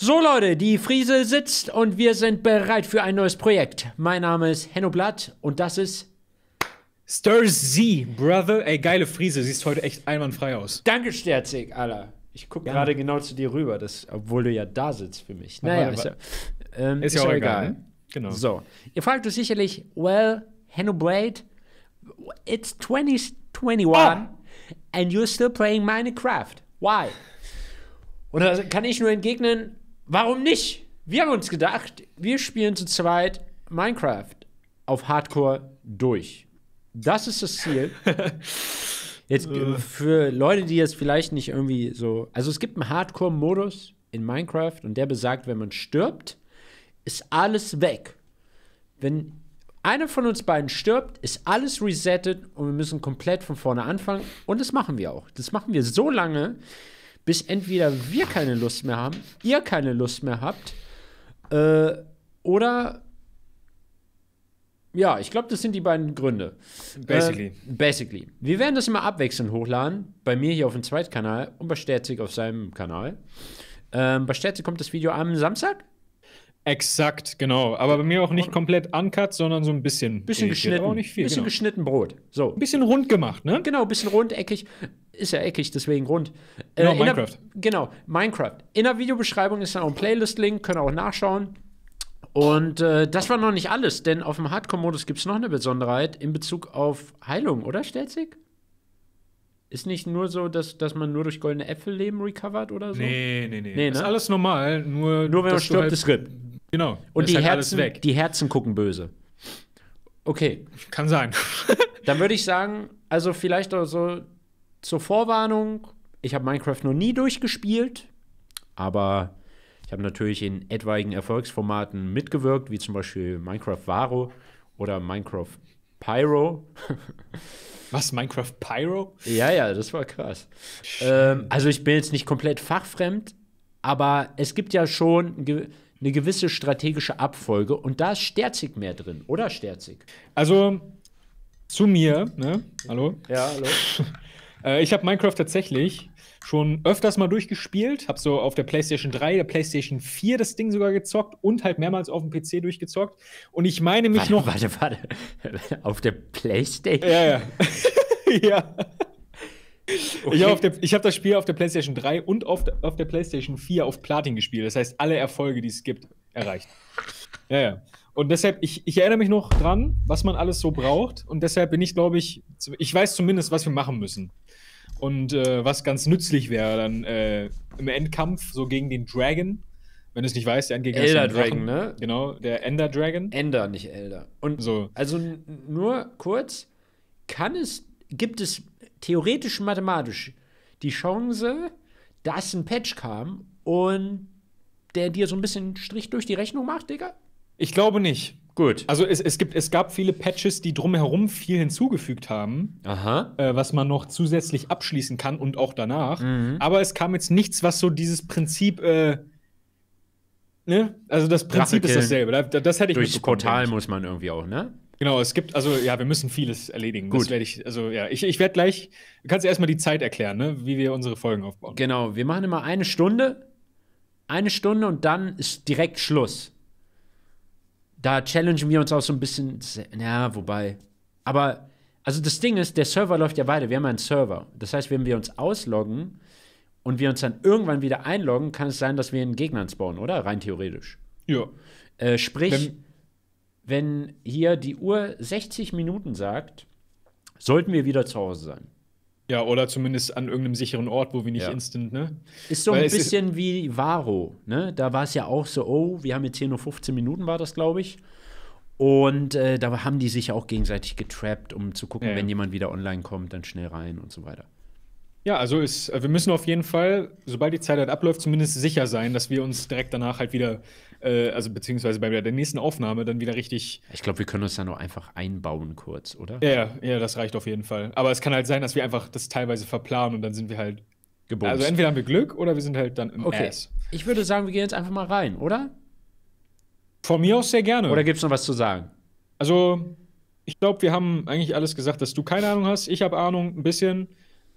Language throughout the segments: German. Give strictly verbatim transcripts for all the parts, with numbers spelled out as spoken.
So Leute, die Friese sitzt und wir sind bereit für ein neues Projekt. Mein Name ist Hänno Blatt und das ist Sterzik, Brother. Ey, geile Friese, siehst heute echt einwandfrei aus. Danke, Sterzik, Alter. Ich gucke gerade genau zu dir rüber, das, obwohl du ja da sitzt für mich. Naja, aber, ist ja, ähm, ist ja auch egal. egal. Genau. So, ihr fragt euch sicherlich, well, Hänno Blatt, it's twenty twenty-one ah. and you're still playing Minecraft. Why? Und da kann ich nur entgegnen, warum nicht? Wir haben uns gedacht, wir spielen zu zweit Minecraft auf Hardcore durch. Das ist das Ziel. Jetzt für Leute, die jetzt vielleicht nicht irgendwie so... Also es gibt einen Hardcore-Modus in Minecraft und der besagt, wenn man stirbt, ist alles weg. Wenn einer von uns beiden stirbt, ist alles resettet und wir müssen komplett von vorne anfangen. Und das machen wir auch. Das machen wir so lange, bis entweder wir keine Lust mehr haben, ihr keine Lust mehr habt, äh, oder ja, ich glaube, das sind die beiden Gründe. Basically. Äh, basically. Wir werden das immer abwechselnd hochladen, bei mir hier auf dem Zweitkanal und bei Sterzik auf seinem Kanal. Ähm, bei Sterzik kommt das Video am Samstag? Exakt, genau. Aber bei mir auch nicht komplett uncut, sondern so ein bisschen. Bisschen geschnitten. Auch nicht viel, bisschen genau. geschnitten Brot. So. Ein bisschen rund gemacht, ne? Genau, ein bisschen rund, eckig. Ist ja eckig, deswegen rund. Genau, äh, Minecraft. Der, genau, Minecraft. In der Videobeschreibung ist dann auch ein Playlist-Link, könnt ihr auch nachschauen. Und äh, das war noch nicht alles, denn auf dem Hardcore-Modus gibt es noch eine Besonderheit in Bezug auf Heilung, oder, Sterzik? Ist nicht nur so, dass, dass man nur durch goldene Äpfel Leben recovert oder so? Nee, nee, nee. nee ne? Ist alles normal, nur. Nur wenn man stirbt, halt ist R I P. Genau. Und die, halt Herzen, weg. die Herzen gucken böse. Okay. Kann sein. Dann würde ich sagen, also vielleicht auch so. Zur Vorwarnung, ich habe Minecraft noch nie durchgespielt, aber ich habe natürlich in etwaigen Erfolgsformaten mitgewirkt, wie zum Beispiel Minecraft Varo oder Minecraft Pyro. Was, Minecraft Pyro? Ja, ja, das war krass. Ähm, also ich bin jetzt nicht komplett fachfremd, aber es gibt ja schon eine gewisse strategische Abfolge und da ist Sterzik mehr drin, oder Sterzik? Also zu mir, ne? Hallo? Ja, hallo. Ich habe Minecraft tatsächlich schon öfters mal durchgespielt. Habe so auf der PlayStation drei, der PlayStation vier das Ding sogar gezockt und halt mehrmals auf dem P C durchgezockt. Und ich meine mich warte, noch. Warte, warte. Auf der PlayStation? Ja, ja. ja. Okay. Ich habe hab das Spiel auf der PlayStation drei und auf der, auf der PlayStation vier auf Platin gespielt. Das heißt, alle Erfolge, die es gibt, erreicht. Ja, ja. Und deshalb, ich, ich erinnere mich noch dran, was man alles so braucht. Und deshalb bin ich, glaube ich, ich weiß zumindest, was wir machen müssen. Und äh, was ganz nützlich wäre dann äh, im Endkampf, so gegen den Dragon. Wenn du es nicht weißt, der Endgegner ist Elder Dragon, ne? Genau, der Ender Dragon. Ender, nicht Elder. Und so. Also nur kurz, kann es, gibt es theoretisch, mathematisch die Chance, dass ein Patch kam und der dir so ein bisschen Strich durch die Rechnung macht, Digga? Ich glaube nicht. Gut. Also es, es, gibt, es gab viele Patches, die drumherum viel hinzugefügt haben, Aha. Äh, was man noch zusätzlich abschließen kann und auch danach. Mhm. Aber es kam jetzt nichts, was so dieses Prinzip, äh, ne? Also das Prinzip Rache ist dasselbe. Das, das hätte ich Durchs Portal muss man irgendwie auch, ne? Genau, es gibt, also ja, wir müssen vieles erledigen. Gut. Das werde ich, also ja, ich, ich werde gleich, du kannst erstmal die Zeit erklären, ne? Wie wir unsere Folgen aufbauen. Genau, wir machen immer eine Stunde, eine Stunde und dann ist direkt Schluss. Da challengen wir uns auch so ein bisschen, ja, wobei, aber, also das Ding ist, der Server läuft ja weiter, wir haben einen Server. Das heißt, wenn wir uns ausloggen und wir uns dann irgendwann wieder einloggen, kann es sein, dass wir einen Gegner spawnen, oder? Rein theoretisch. Ja. Äh, sprich, wenn, wenn hier die Uhr sechzig Minuten sagt, sollten wir wieder zu Hause sein. Ja, oder zumindest an irgendeinem sicheren Ort, wo wir nicht ja. instant, ne? Ist so Weil ein bisschen wie Varo, ne? Da war es ja auch so, oh, wir haben jetzt hier nur fünfzehn Minuten, war das, glaube ich. Und äh, da haben die sich auch gegenseitig getrappt, um zu gucken, ja, ja. wenn jemand wieder online kommt, dann schnell rein und so weiter. Ja, also ist, wir müssen auf jeden Fall, sobald die Zeit halt abläuft, zumindest sicher sein, dass wir uns direkt danach halt wieder, äh, also beziehungsweise bei der nächsten Aufnahme dann wieder richtig. Ich glaube, wir können uns dann auch einfach einbauen kurz, oder? Ja, ja, das reicht auf jeden Fall. Aber es kann halt sein, dass wir einfach das teilweise verplanen und dann sind wir halt gebumst. Also entweder haben wir Glück oder wir sind halt dann im okay. Ass. Ich würde sagen, wir gehen jetzt einfach mal rein, oder? Von mir aus sehr gerne. Oder gibt's noch was zu sagen? Also, ich glaube, wir haben eigentlich alles gesagt, dass du keine Ahnung hast. Ich habe Ahnung, ein bisschen.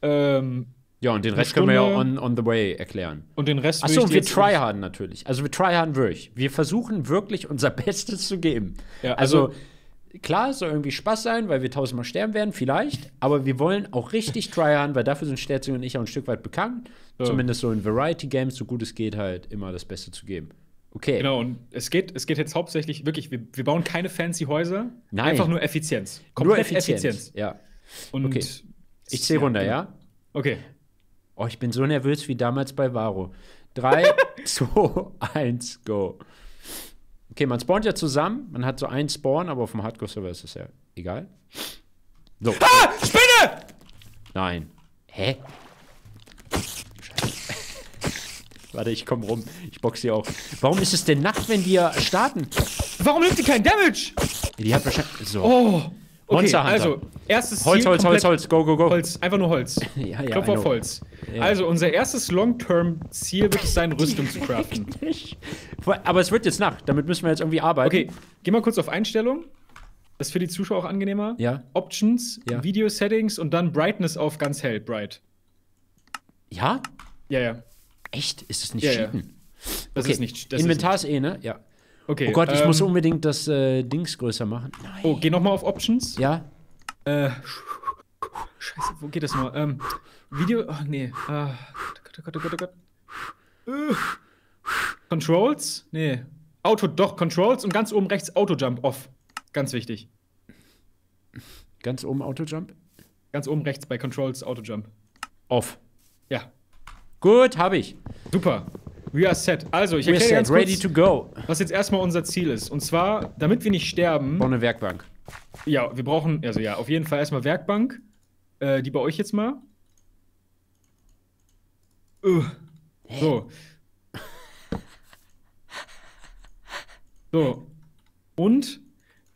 Ähm, Ja, und den Rest Stunde. können wir ja on, on the way erklären. Und den Rest. Achso, und wir tryharden natürlich. Also wir tryharden wirklich. Wir versuchen wirklich unser Bestes zu geben. Ja, also, also klar, es soll irgendwie Spaß sein, weil wir tausendmal sterben werden, vielleicht. Aber wir wollen auch richtig tryharden, weil dafür sind Sterzik und ich auch ein Stück weit bekannt. Ja. Zumindest so in Variety-Games, so gut es geht, halt immer das Beste zu geben. Okay. Genau, und es geht, es geht jetzt hauptsächlich, wirklich, wir, wir bauen keine fancy Häuser. Nein. Einfach nur Effizienz. Komplett nur Effizienz. Effizienz. Ja. Und okay. Ich zähle runter, ja? Okay. Oh, ich bin so nervös wie damals bei Varo. drei, zwei, eins, go. Okay, man spawnt ja zusammen. Man hat so einen Spawn, aber auf dem Hardcore-Server ist es ja egal. So. Ah, Spinne! Nein. Hä? Scheiße. Warte, ich komm rum. Ich boxe die auch. Warum ist es denn Nacht, wenn die ja starten? Warum nimmt die keinen Damage? Die hat wahrscheinlich... So. Oh. Okay, Monster Hunter. Also, erstes Holz, Ziel, Holz, Holz, Holz, go, go, go. Holz, einfach nur Holz. Ja, ja, Klopf auf Holz. Ja. Also, unser erstes Long-Term-Ziel wird es sein, Rüstung zu craften. Aber es wird jetzt Nacht, damit müssen wir jetzt irgendwie arbeiten. Okay, geh mal kurz auf Einstellung. Das ist für die Zuschauer auch angenehmer. Ja. Options, ja. Video-Settings und dann Brightness auf ganz hell, bright. Ja? Ja, ja. Echt? Ist das nicht ja, cheaten? Ja. Das okay. ist nicht. Das Inventar ist eh, ne? Ja. Okay, oh Gott, ich ähm, muss unbedingt das äh, Dings größer machen. Nein. Oh, geh nochmal auf Options. Ja. Äh, Scheiße, wo geht das mal? Ähm, Video. Oh, nee. Ah, Gott, Gott, Gott, Gott, Gott. Äh, Controls? Nee. Auto, doch, Controls und ganz oben rechts Auto-Jump off. Ganz wichtig. Ganz oben Auto-Jump? Ganz oben rechts bei Controls Auto-Jump. Off. Ja. Gut, hab ich. Super. We are set. Also, ich erkläre ganz kurz, ready to go. was jetzt erstmal unser Ziel ist. Und zwar, damit wir nicht sterben. Brauchen eine Werkbank. Ja, wir brauchen, also ja, auf jeden Fall erstmal Werkbank. Äh, die bei euch jetzt mal. Uh. So. So. Und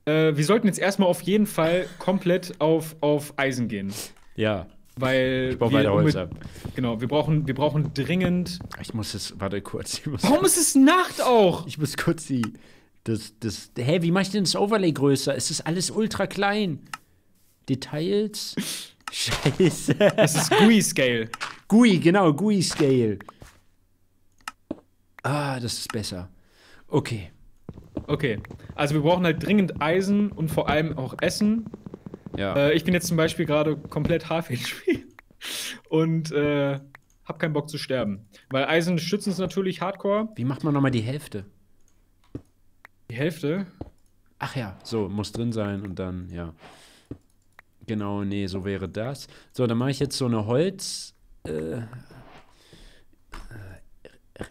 äh, wir sollten jetzt erstmal auf jeden Fall komplett auf, auf Eisen gehen. Ja. Weil ich brauche weiter Holz ab. Genau, wir brauchen, wir brauchen dringend. Ich muss es, warte kurz. Ich muss Warum kurz, ist es Nacht auch? Ich muss kurz die. Das, das, hä, hey, wie mach ich denn das Overlay größer? Es ist alles ultra klein. Details? Scheiße. Das ist G U I-Scale. G U I, genau, G U I-Scale. Ah, das ist besser. Okay. Okay, also wir brauchen halt dringend Eisen und vor allem auch Essen. Ja. Äh, ich bin jetzt zum Beispiel gerade komplett H P und äh, hab keinen Bock zu sterben. Weil Eisen schützt uns natürlich hardcore. Wie macht man nochmal die Hälfte? Die Hälfte? Ach ja, so, muss drin sein und dann, ja. Genau, nee, so wäre das. So, dann mache ich jetzt so eine Holz. Äh, äh,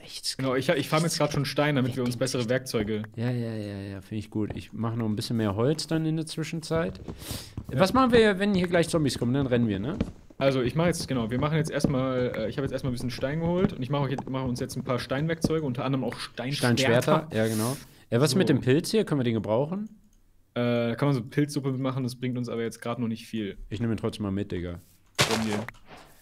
rechts. Genau, ich, ich farme jetzt gerade schon Stein, damit wir uns bessere Werkzeuge. Ja, ja, ja, ja, finde ich gut. Ich mache noch ein bisschen mehr Holz dann in der Zwischenzeit. Ja. Was machen wir, wenn hier gleich Zombies kommen? Dann rennen wir, ne? Also, ich mache jetzt, genau, wir machen jetzt erstmal, äh, ich habe jetzt erstmal ein bisschen Stein geholt und ich mache mach uns jetzt ein paar Steinwerkzeuge, unter anderem auch Steinschwerter. Steinschwerter, ja, genau. Ja, was so. mit dem Pilz hier? Können wir den gebrauchen? Äh, da kann man so Pilzsuppe mitmachen, das bringt uns aber jetzt gerade noch nicht viel. Ich nehme ihn trotzdem mal mit, Digga. So.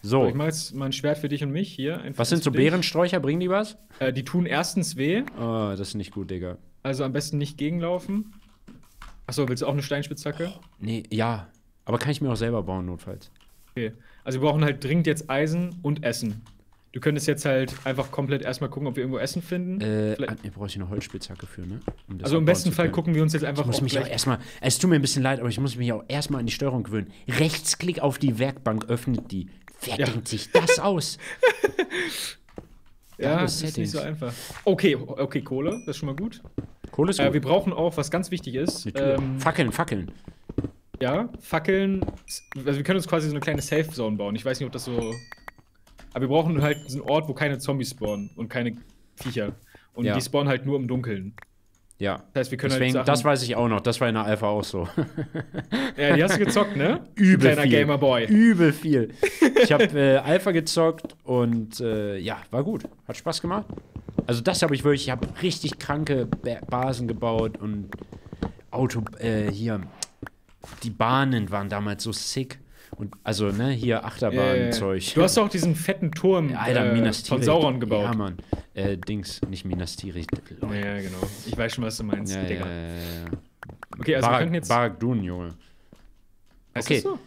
so. Ich mache jetzt mal ein Schwert für dich und mich hier. Einfach was sind so Beerensträucher? Bringen die was? Äh, die tun erstens weh. Oh, das ist nicht gut, Digga. Also am besten nicht gegenlaufen. Achso, willst du auch eine Steinspitzhacke? Oh, nee, ja. Aber kann ich mir auch selber bauen, notfalls. Okay. Also wir brauchen halt dringend jetzt Eisen und Essen. Du könntest jetzt halt einfach komplett erstmal gucken, ob wir irgendwo Essen finden. Äh, ah, nee, brauche ich eine Holzspitzhacke für, ne? Um das also im besten Fall gucken wir uns jetzt einfach. Ich muss mich auch erstmal. Es tut mir ein bisschen leid, aber ich muss mich auch erstmal an die Steuerung gewöhnen. Rechtsklick auf die Werkbank öffnet die. Wer ja. denkt sich das aus? Ja, das ist nicht so einfach. Okay, okay, Kohle, das ist schon mal gut. Kohle ist gut. Äh, wir brauchen auch, was ganz wichtig ist. Ähm, Fackeln, Fackeln. Ja, Fackeln. Also wir können uns quasi so eine kleine Safe Zone bauen. Ich weiß nicht, ob das so. Aber wir brauchen halt einen Ort, wo keine Zombies spawnen und keine Viecher. Und ja. die spawnen halt nur im Dunkeln. Ja. Das heißt, wir können Deswegen, halt das weiß ich auch noch. Das war in der Alpha auch so. Ja, die hast du gezockt, ne? Übel Kleiner viel. Gamer Boy. Übel viel. Ich habe äh, Alpha gezockt und äh, ja, war gut. Hat Spaß gemacht. Also das habe ich wirklich. Ich habe richtig kranke Basen gebaut und Auto äh, hier. Die Bahnen waren damals so sick. Und also, ne, hier Achterbahnzeug. Äh, du hast auch diesen fetten Turm ja, Alter, äh, von Sauron gebaut. Ja, Mann. Äh, Dings, nicht Minas Tirith. Ja, ja, genau. Ich weiß schon, was du meinst, ja, Digga. Ja, ja, ja. Okay, also Bar wir könnten jetzt. Barad-Dun, Junge. Heißt okay. Das so?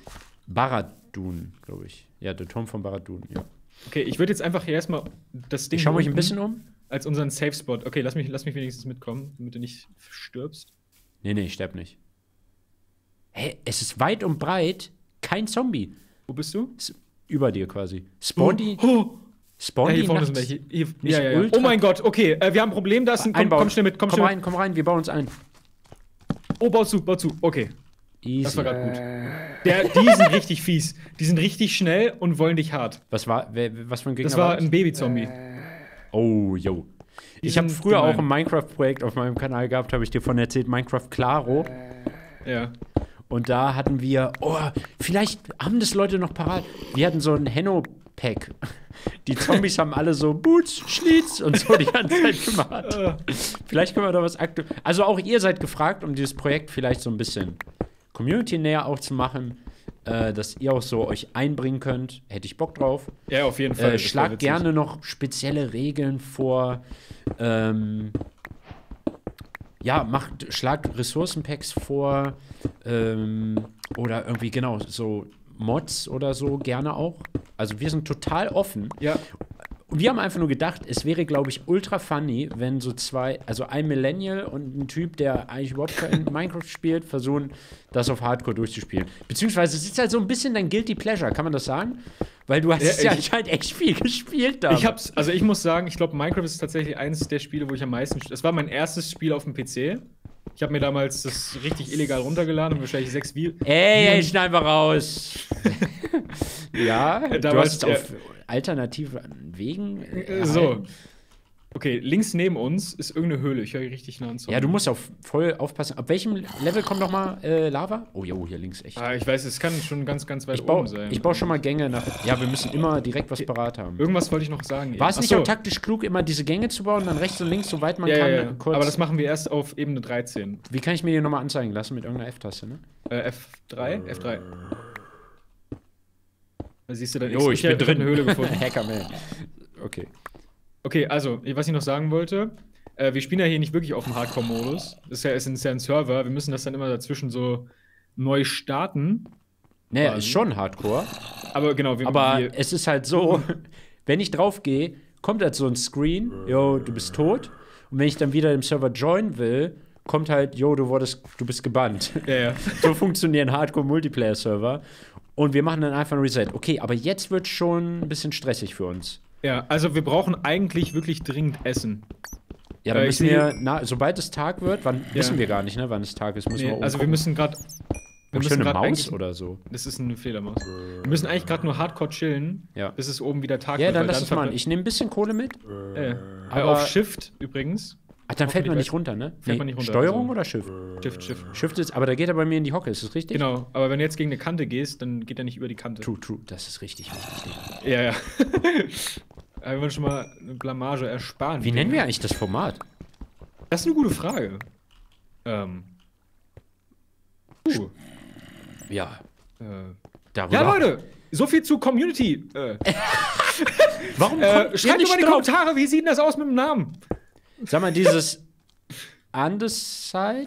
Barad-Dun, glaube ich. Ja, der Turm von Barad-Dun, ja. Okay, ich würde jetzt einfach hier erstmal das Ding. Ich schau mich ein bisschen um. Als unseren Safe Spot. Okay, lass mich, lass mich wenigstens mitkommen, damit du nicht stirbst. Nee, nee, ich sterb nicht. Hä, es ist weit und breit kein Zombie. Wo bist du? S über dir quasi. Spawn die. Oh, oh. Spawn die. Ja, hier, hier, ja, ja, ja. Oh mein Gott, okay, äh, wir haben ein Problem, da ist ein. Komm, komm schnell mit, komm, komm schnell rein, mit. Komm rein, wir bauen uns ein. Oh, bau zu, bau zu, okay. Easy. Das war gerade gut. Der, die sind richtig fies. Die sind richtig schnell und wollen dich hart. Was war, wer, was für ein Gegner? Das war ein Baby-Zombie. Oh, yo. Die ich habe früher gemein. auch ein Minecraft-Projekt auf meinem Kanal gehabt, habe ich dir von erzählt, Minecraft Claro. Ja. Und da hatten wir, oh, vielleicht haben das Leute noch parat. Wir hatten so ein Hänno-Pack. Die Zombies haben alle so Boots, Schlitz und so die ganze Zeit gemacht. Vielleicht können wir da was aktiv. Also auch ihr seid gefragt, um dieses Projekt vielleicht so ein bisschen Community näher auch zu machen, äh, dass ihr auch so euch einbringen könnt. Hätte ich Bock drauf. Ja, auf jeden Fall. Äh, schlag gerne noch spezielle Regeln vor. Ähm, ja, macht, schlagt Ressourcenpacks vor. Ähm, oder irgendwie, genau, so Mods oder so gerne auch. Also wir sind total offen. Ja. Wir haben einfach nur gedacht, es wäre, glaube ich, ultra funny, wenn so zwei, also ein Millennial und ein Typ, der eigentlich überhaupt kein Minecraft spielt, versuchen, das auf Hardcore durchzuspielen. Beziehungsweise es ist halt so ein bisschen dein Guilty Pleasure, kann man das sagen? Weil du hast ja, es ja ich, halt echt viel gespielt da. Ich hab's, also ich muss sagen, ich glaube, Minecraft ist tatsächlich eines der Spiele, wo ich am meisten, es war mein erstes Spiel auf dem P C. Ich habe mir damals das richtig illegal runtergeladen und wahrscheinlich sechs Videos. Ey, ey, schneiden wir raus! Ja, du damals, hast auf ja. alternativen Wegen. Äh, so. Okay, links neben uns ist irgendeine Höhle. Ich höre richtig nah an. Ja, du musst auf, voll aufpassen. Ab welchem Level kommt nochmal äh, Lava? Oh, jo, hier links echt. Ah, ich weiß, es kann schon ganz, ganz weit ich oben sein. Ich baue schon mal Gänge nach. Ja, wir müssen immer direkt was parat haben. Irgendwas wollte ich noch sagen. War es nicht so auch taktisch klug, immer diese Gänge zu bauen, dann rechts und links, soweit man ja, kann? Ja, ja. Kurz. Aber das machen wir erst auf Ebene dreizehn. Wie kann ich mir die nochmal anzeigen lassen? Mit irgendeiner F-Taste, ne? Äh, F drei? F drei. Da siehst du dann jo, ich bin drin. Eine Höhle gefunden. Hackerman. Okay. Okay, also, was ich noch sagen wollte, äh, wir spielen ja hier nicht wirklich auf dem Hardcore-Modus. Das ist ja, ist ja ein Server, wir müssen das dann immer dazwischen so neu starten. Naja, ist schon Hardcore. Aber genau, wir Aber wir es ist halt so, wenn ich drauf gehe, kommt halt so ein Screen, yo, du bist tot. Und wenn ich dann wieder dem Server joinen will, kommt halt, yo, du wurdest, du bist gebannt. Ja, ja. So funktionieren Hardcore-Multiplayer-Server. Und wir machen dann einfach ein Reset. Okay, aber jetzt wird schon ein bisschen stressig für uns. Ja, also wir brauchen eigentlich wirklich dringend Essen. Ja, dann äh, müssen wir, na, sobald es Tag wird, wann, ja. wissen wir gar nicht, ne, wann es Tag ist, müssen nee, wir also wir müssen gerade wir müssen eine Maus oder so. Das ist eine Fledermaus. Wir müssen eigentlich gerade nur hardcore chillen, ja. bis es oben wieder Tag ja, wird. Ja, dann lass es mal. Ich nehme ein bisschen Kohle mit. Äh, aber auf Shift übrigens. Ach, dann fällt man nicht runter, ne? Fällt nee, man nicht runter. Steuerung also. Oder Shift? Shift, Shift. Shift ist, aber da geht er bei mir in die Hocke, ist das richtig? Genau, aber wenn du jetzt gegen eine Kante gehst, dann geht er nicht über die Kante. True, true, das ist richtig, richtig. Ja, ja. Wenn wir schon mal eine Blamage ersparen. Wie nennen wir eigentlich das Format? Das ist eine gute Frage. Ähm. Uh. Ja. Äh. Darüber. Ja, Leute! So viel zu Community! Äh. Warum? Äh, schreibt doch mal in die Kommentare, wie sieht denn das aus mit dem Namen? Sag mal, dieses Underside?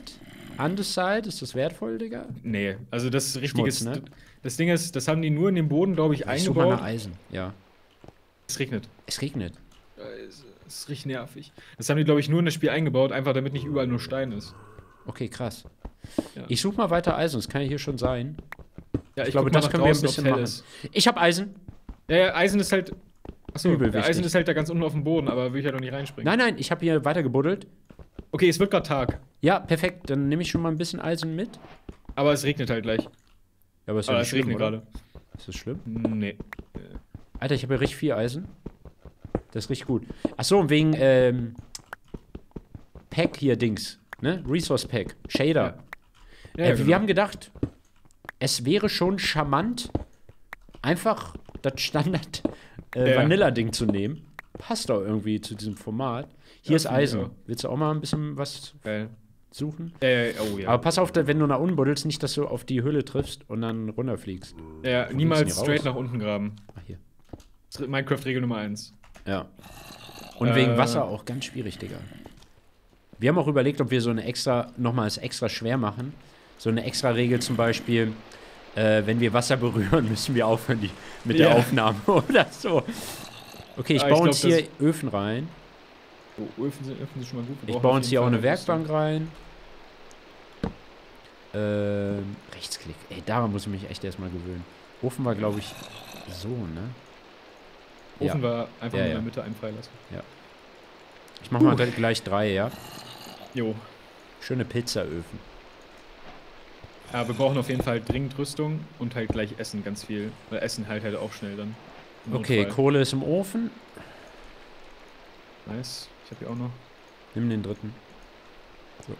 Underside, ist das wertvoll, Digga? Nee, also das richtige. Schmutz, ne? Das Ding ist, das haben die nur in den Boden, glaube ich, ich eingebaut. Ich suche mal Eisen, ja. Es regnet. Es regnet. Es ist richtig nervig. Das haben die, glaube ich, nur in das Spiel eingebaut, einfach damit nicht überall nur Stein ist. Okay, krass. Ja. Ich suche mal weiter Eisen, das kann ja hier schon sein. Ja, ich, ich glaube, das können wir ein bisschen machen. Ist. Ich habe Eisen. Ja, ja, Eisen ist halt. Achso, übel wichtig. Eisen ist halt da ganz unten auf dem Boden, aber will ich ja doch nicht reinspringen. Nein, nein, ich habe hier weiter gebuddelt. Okay, es wird gerade Tag. Ja, perfekt, dann nehme ich schon mal ein bisschen Eisen mit. Aber es regnet halt gleich. Ja, aber es, ist aber ja es schlimm, regnet gerade. Ist das schlimm? Nee. Alter, ich habe ja richtig viel Eisen. Das ist richtig gut. Achso, und wegen ähm, Pack hier Dings, ne? Resource Pack, Shader. Ja. Ja, äh, ja, wir genau. haben gedacht, es wäre schon charmant, einfach das Standard äh, ja. Vanilla-Ding zu nehmen. Passt auch irgendwie zu diesem Format. Hier ja, ist Eisen. Ja. Willst du auch mal ein bisschen was ja. suchen? Äh, oh, ja. Aber pass auf, wenn du nach unten buddelst, nicht, dass du auf die Höhle triffst und dann runterfliegst. Ja, Fliegst niemals straight nach unten graben. Ach, hier. Minecraft-Regel Nummer eins. Ja. Und äh, wegen Wasser auch ganz schwierig, Digga. Wir haben auch überlegt, ob wir so eine extra, nochmal als extra schwer machen. So eine extra Regel zum Beispiel, äh, wenn wir Wasser berühren, müssen wir aufhören die, mit ja. der Aufnahme oder so. Okay, ich ja, baue ich uns glaub, hier Öfen rein. Oh, Öfen sind, Öfen sind schon mal gut. Wir ich baue uns hier auch eine Werkbank Rüstung. rein. Ähm, Rechtsklick. Ey, daran muss ich mich echt erstmal gewöhnen. Ofen war, glaube ich, so, ne? Ofen ja. war einfach ja, nur in der ja. Mitte einen freilassen. Ja. Ich mach uh. mal gleich drei, ja? Jo. Schöne Pizzaöfen. Ja, wir brauchen auf jeden Fall dringend Rüstung und halt gleich Essen, ganz viel. Weil Essen halt halt auch schnell dann. Okay, Kohle ist im Ofen. Nice. Ich habe hier auch noch. Nimm den dritten. So.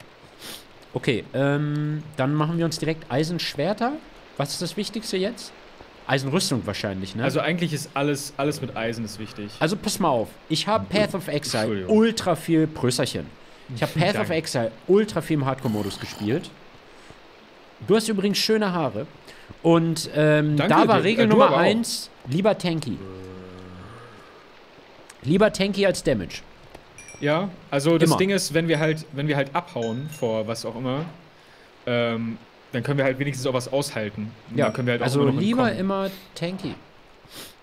Okay, ähm, dann machen wir uns direkt Eisenschwerter. Was ist das Wichtigste jetzt? Eisenrüstung wahrscheinlich, ne? Also eigentlich ist alles, alles mit Eisen ist wichtig. Also pass mal auf, ich habe Path of Exile ultra viel Prösserchen. Ich habe Path of Exile ultra viel im Hardcore-Modus gespielt. Du hast übrigens schöne Haare. Und ähm, Danke, da war Regel äh, Nummer eins, lieber tanky. Lieber tanky als Damage. Ja, also das immer. Ding ist, wenn wir halt, wenn wir halt abhauen vor was auch immer, ähm, dann können wir halt wenigstens auch was aushalten. Und ja, dann können wir halt auch also immer lieber entkommen. immer tanky.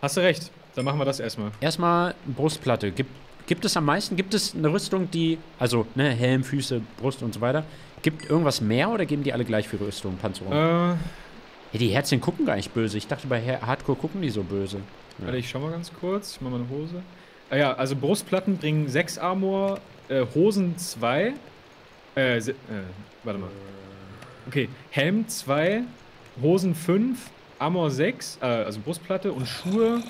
Hast du recht, dann machen wir das erstmal. Erstmal Brustplatte. Gibt, gibt es am meisten, gibt es eine Rüstung, die, also ne, Helm, Füße, Brust und so weiter, gibt irgendwas mehr oder geben die alle gleich für Rüstung, Panzerung? Äh, hey, die Herzchen gucken gar nicht böse. Ich dachte, bei Hardcore gucken die so böse. Ja. Warte, ich schau mal ganz kurz, ich mach mal eine Hose. Ah ja, also Brustplatten bringen sechs Armor, äh, Hosen zwei, äh, äh, warte mal. Okay, Helm zwei, Hosen fünf, Armor sechs, äh, also Brustplatte und Schuhe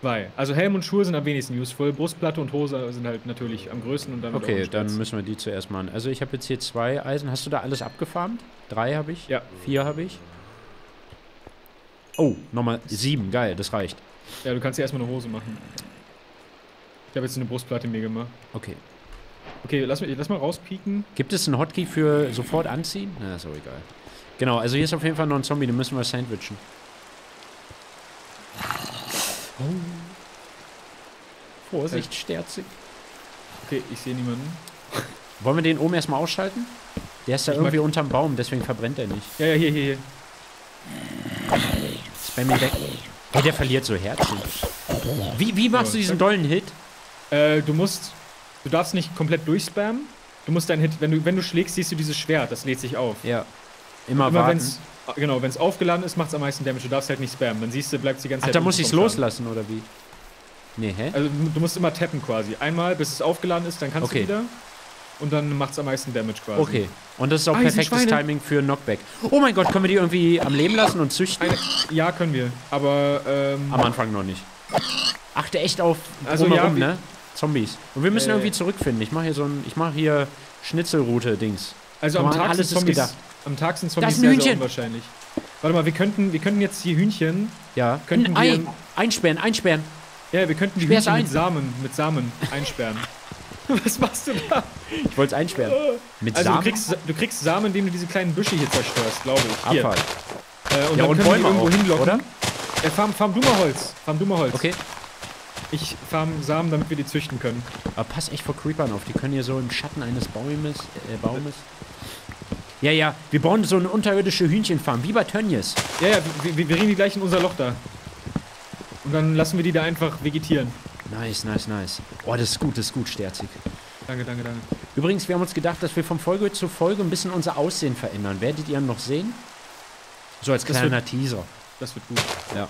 zwei. Also Helm und Schuhe sind am wenigsten useful, Brustplatte und Hose sind halt natürlich am größten und dann... Okay, auch dann müssen wir die zuerst machen. Also ich habe jetzt hier zwei Eisen. Hast du da alles abgefarmt? Drei habe ich, ja. Vier habe ich. Oh, nochmal sieben, geil, das reicht. Ja, du kannst dir erstmal eine Hose machen. Ich habe jetzt eine Brustplatte mir gemacht. Okay. Okay, lass, lass mal rauspieken. Gibt es einen Hotkey für sofort anziehen? Na, ist auch egal. Genau, also hier ist auf jeden Fall noch ein Zombie, den müssen wir sandwichen. Oh. Vorsicht, äh. Sterzik. Okay, ich sehe niemanden. Wollen wir den oben erstmal ausschalten? Der ist da ich irgendwie unterm Baum, deswegen verbrennt er nicht. Ja, ja, hier, hier, hier. Spam ihn weg. Hey, der verliert so Herzen. Wie, wie machst so, du diesen dollen Hit? Äh, du musst... Du darfst nicht komplett durchspammen. Du musst deinen Hit... Wenn du, wenn du schlägst, siehst du dieses Schwert. Das lädt sich auf. Ja. Immer, immer warten. Wenn's, genau, wenn es aufgeladen ist, macht es am meisten Damage. Du darfst halt nicht spammen. Dann siehst du, bleibt die ganze Ach, Zeit... Ach, da muss ich es loslassen, oder wie? Nee, hä? Also, du musst immer tappen quasi. Einmal, bis es aufgeladen ist, dann kannst okay. du wieder... Und dann macht es am meisten Damage quasi. Okay. Und das ist auch perfektes Timing für Knockback. Oh mein Gott, können wir die irgendwie am Leben lassen und züchten? Eine, ja, können wir. Aber, ähm... am Anfang noch nicht. Achte echt auf also drumherum, ja, ne? Zombies. Und wir müssen äh, irgendwie zurückfinden. Ich mache hier so ein... Ich mache hier Schnitzelroute-Dings. Also am Tag, alles Zombies, ist gedacht. am Tag sind Zombies... Am Tag sind Zombies sehr, sehr unwahrscheinlich. Warte mal, wir könnten, wir könnten jetzt hier Hühnchen... Ja. Könnten Ei, wir, einsperren, einsperren. Ja, wir könnten die Hühnchen ein. mit Samen, mit Samen einsperren. Was machst du da? Ich wollte es einsperren. Mit also Samen? Du kriegst, du kriegst Samen, indem du diese kleinen Büsche hier zerstörst, glaube ich. Hier. Abfall. Äh, und ja, dann und können Bäume wir irgendwo auch, hinlocken. Oder? Äh, farm, farm du mal Holz. Farm du mal Holz. Okay. Ich farm Samen, damit wir die züchten können. Aber pass echt vor Creepern auf. Die können hier so im Schatten eines Baumes... Äh, Baumes. Ja, ja. Wir bauen so eine unterirdische Hühnchenfarm, wie bei Tönnies. Ja, ja. Wir, wir, wir reden die gleich in unser Loch da. Und dann lassen wir die da einfach vegetieren. Nice, nice, nice. Oh, das ist gut, das ist gut, Sterzig. Danke, danke, danke. Übrigens, wir haben uns gedacht, dass wir von Folge zu Folge ein bisschen unser Aussehen verändern. Werdet ihr noch sehen? So als das kleiner wird, Teaser. Das wird gut. Ja.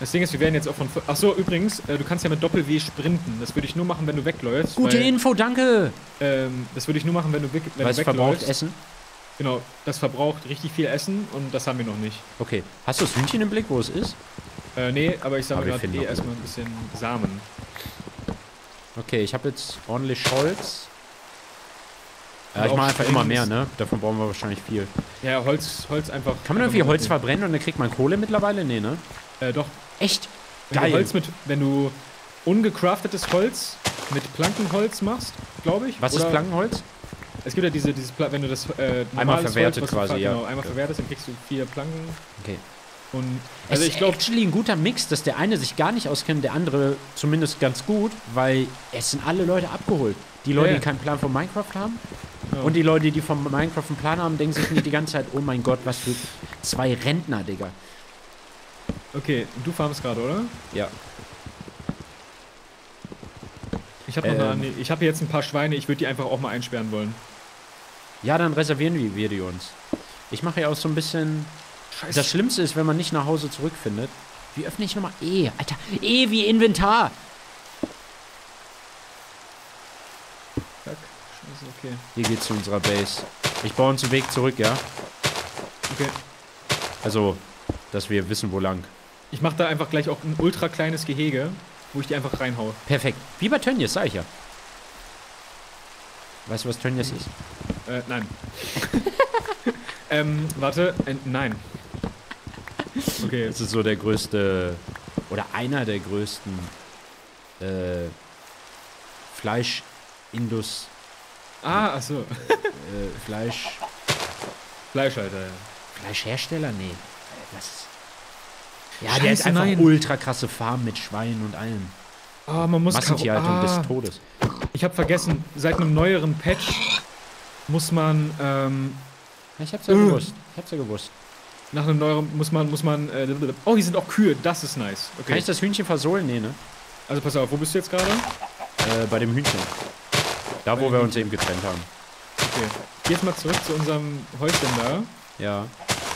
Das Ding ist, wir werden jetzt auch von... Achso, übrigens, äh, du kannst ja mit Doppel-W sprinten. Das würde ich nur machen, wenn du wegläufst. Gute weil, Info, danke! Ähm, das würde ich nur machen, wenn du, wenn du wegläufst. Verbraucht Essen? Genau, das verbraucht richtig viel Essen und das haben wir noch nicht. Okay. Hast du das Hühnchen im Blick, wo es ist? Äh, nee, aber ich sage gerade eh erstmal ein bisschen Samen. Okay, ich habe jetzt ordentlich Holz. Ja, ich mache einfach immer mehr, ne? Davon brauchen wir wahrscheinlich viel. Ja, Holz, Holz einfach... Kann man irgendwie Holz verbrennen und dann kriegt man Kohle mittlerweile? Nee, ne? Äh, doch. Echt? Geil. Holz mit, wenn du ungecraftetes Holz mit Plankenholz machst, glaube ich. Was ist Plankenholz? Es gibt ja diese, dieses, wenn du das äh, einmal verwertet Holz, quasi, ja. Genau, einmal ja. verwertet, dann kriegst du vier Planken. Okay. Und also es ich glaube, actually ein guter Mix, dass der eine sich gar nicht auskennt, der andere zumindest ganz gut, weil es sind alle Leute abgeholt. Die Leute, ja, ja. die keinen Plan von Minecraft haben, ja. und die Leute, die von Minecraft einen Plan haben, denken sich nicht die ganze Zeit, oh mein Gott, was für Zwei Rentner, Digga. Okay, du farmst gerade, oder? Ja. Ich habe ähm, ne, hab jetzt ein paar Schweine, ich würde die einfach auch mal einsperren wollen. Ja, dann reservieren wir die uns. Ich mache ja auch so ein bisschen... Scheiße. Das Schlimmste ist, wenn man nicht nach Hause zurückfindet. Wie öffne ich nochmal? E, Alter. E wie Inventar. Fuck. Scheiße, okay. Hier geht's zu unserer Base. Ich baue uns den Weg zurück, ja? Okay. Also, dass wir wissen, wo lang. Ich mache da einfach gleich auch ein ultra kleines Gehege, wo ich die einfach reinhaue. Perfekt. Wie bei Tönnies, sag ich ja. Weißt du, was Tönnies ist? Äh, nein. ähm, warte. Äh, nein. Okay. Das ist so der größte, oder einer der größten, äh, Fleischindus... Ah, achso. Äh, Fleisch... Fleischhalter, ja. Fleischhersteller? Nee. Das ist... Ja, Scheiße, der ist einfach nein. ultra krasse Farm mit Schweinen und allem. Ah, oh, man muss... Massentierhaltung ah. des Todes. Ich hab vergessen, seit einem neueren Patch muss man, ähm... Ich hab's ja äh. gewusst. Ich hab's ja gewusst. Nach einem neueren muss man, muss man, äh, oh, hier sind auch Kühe, das ist nice. Okay. Kann ich das Hühnchen versohlen? Nee, ne? Also pass auf, wo bist du jetzt gerade? Äh, bei dem Hühnchen. Da, bei wo wir Hühnchen. uns eben getrennt haben. Okay. Jetzt mal zurück zu unserem Häuschen da. Ja.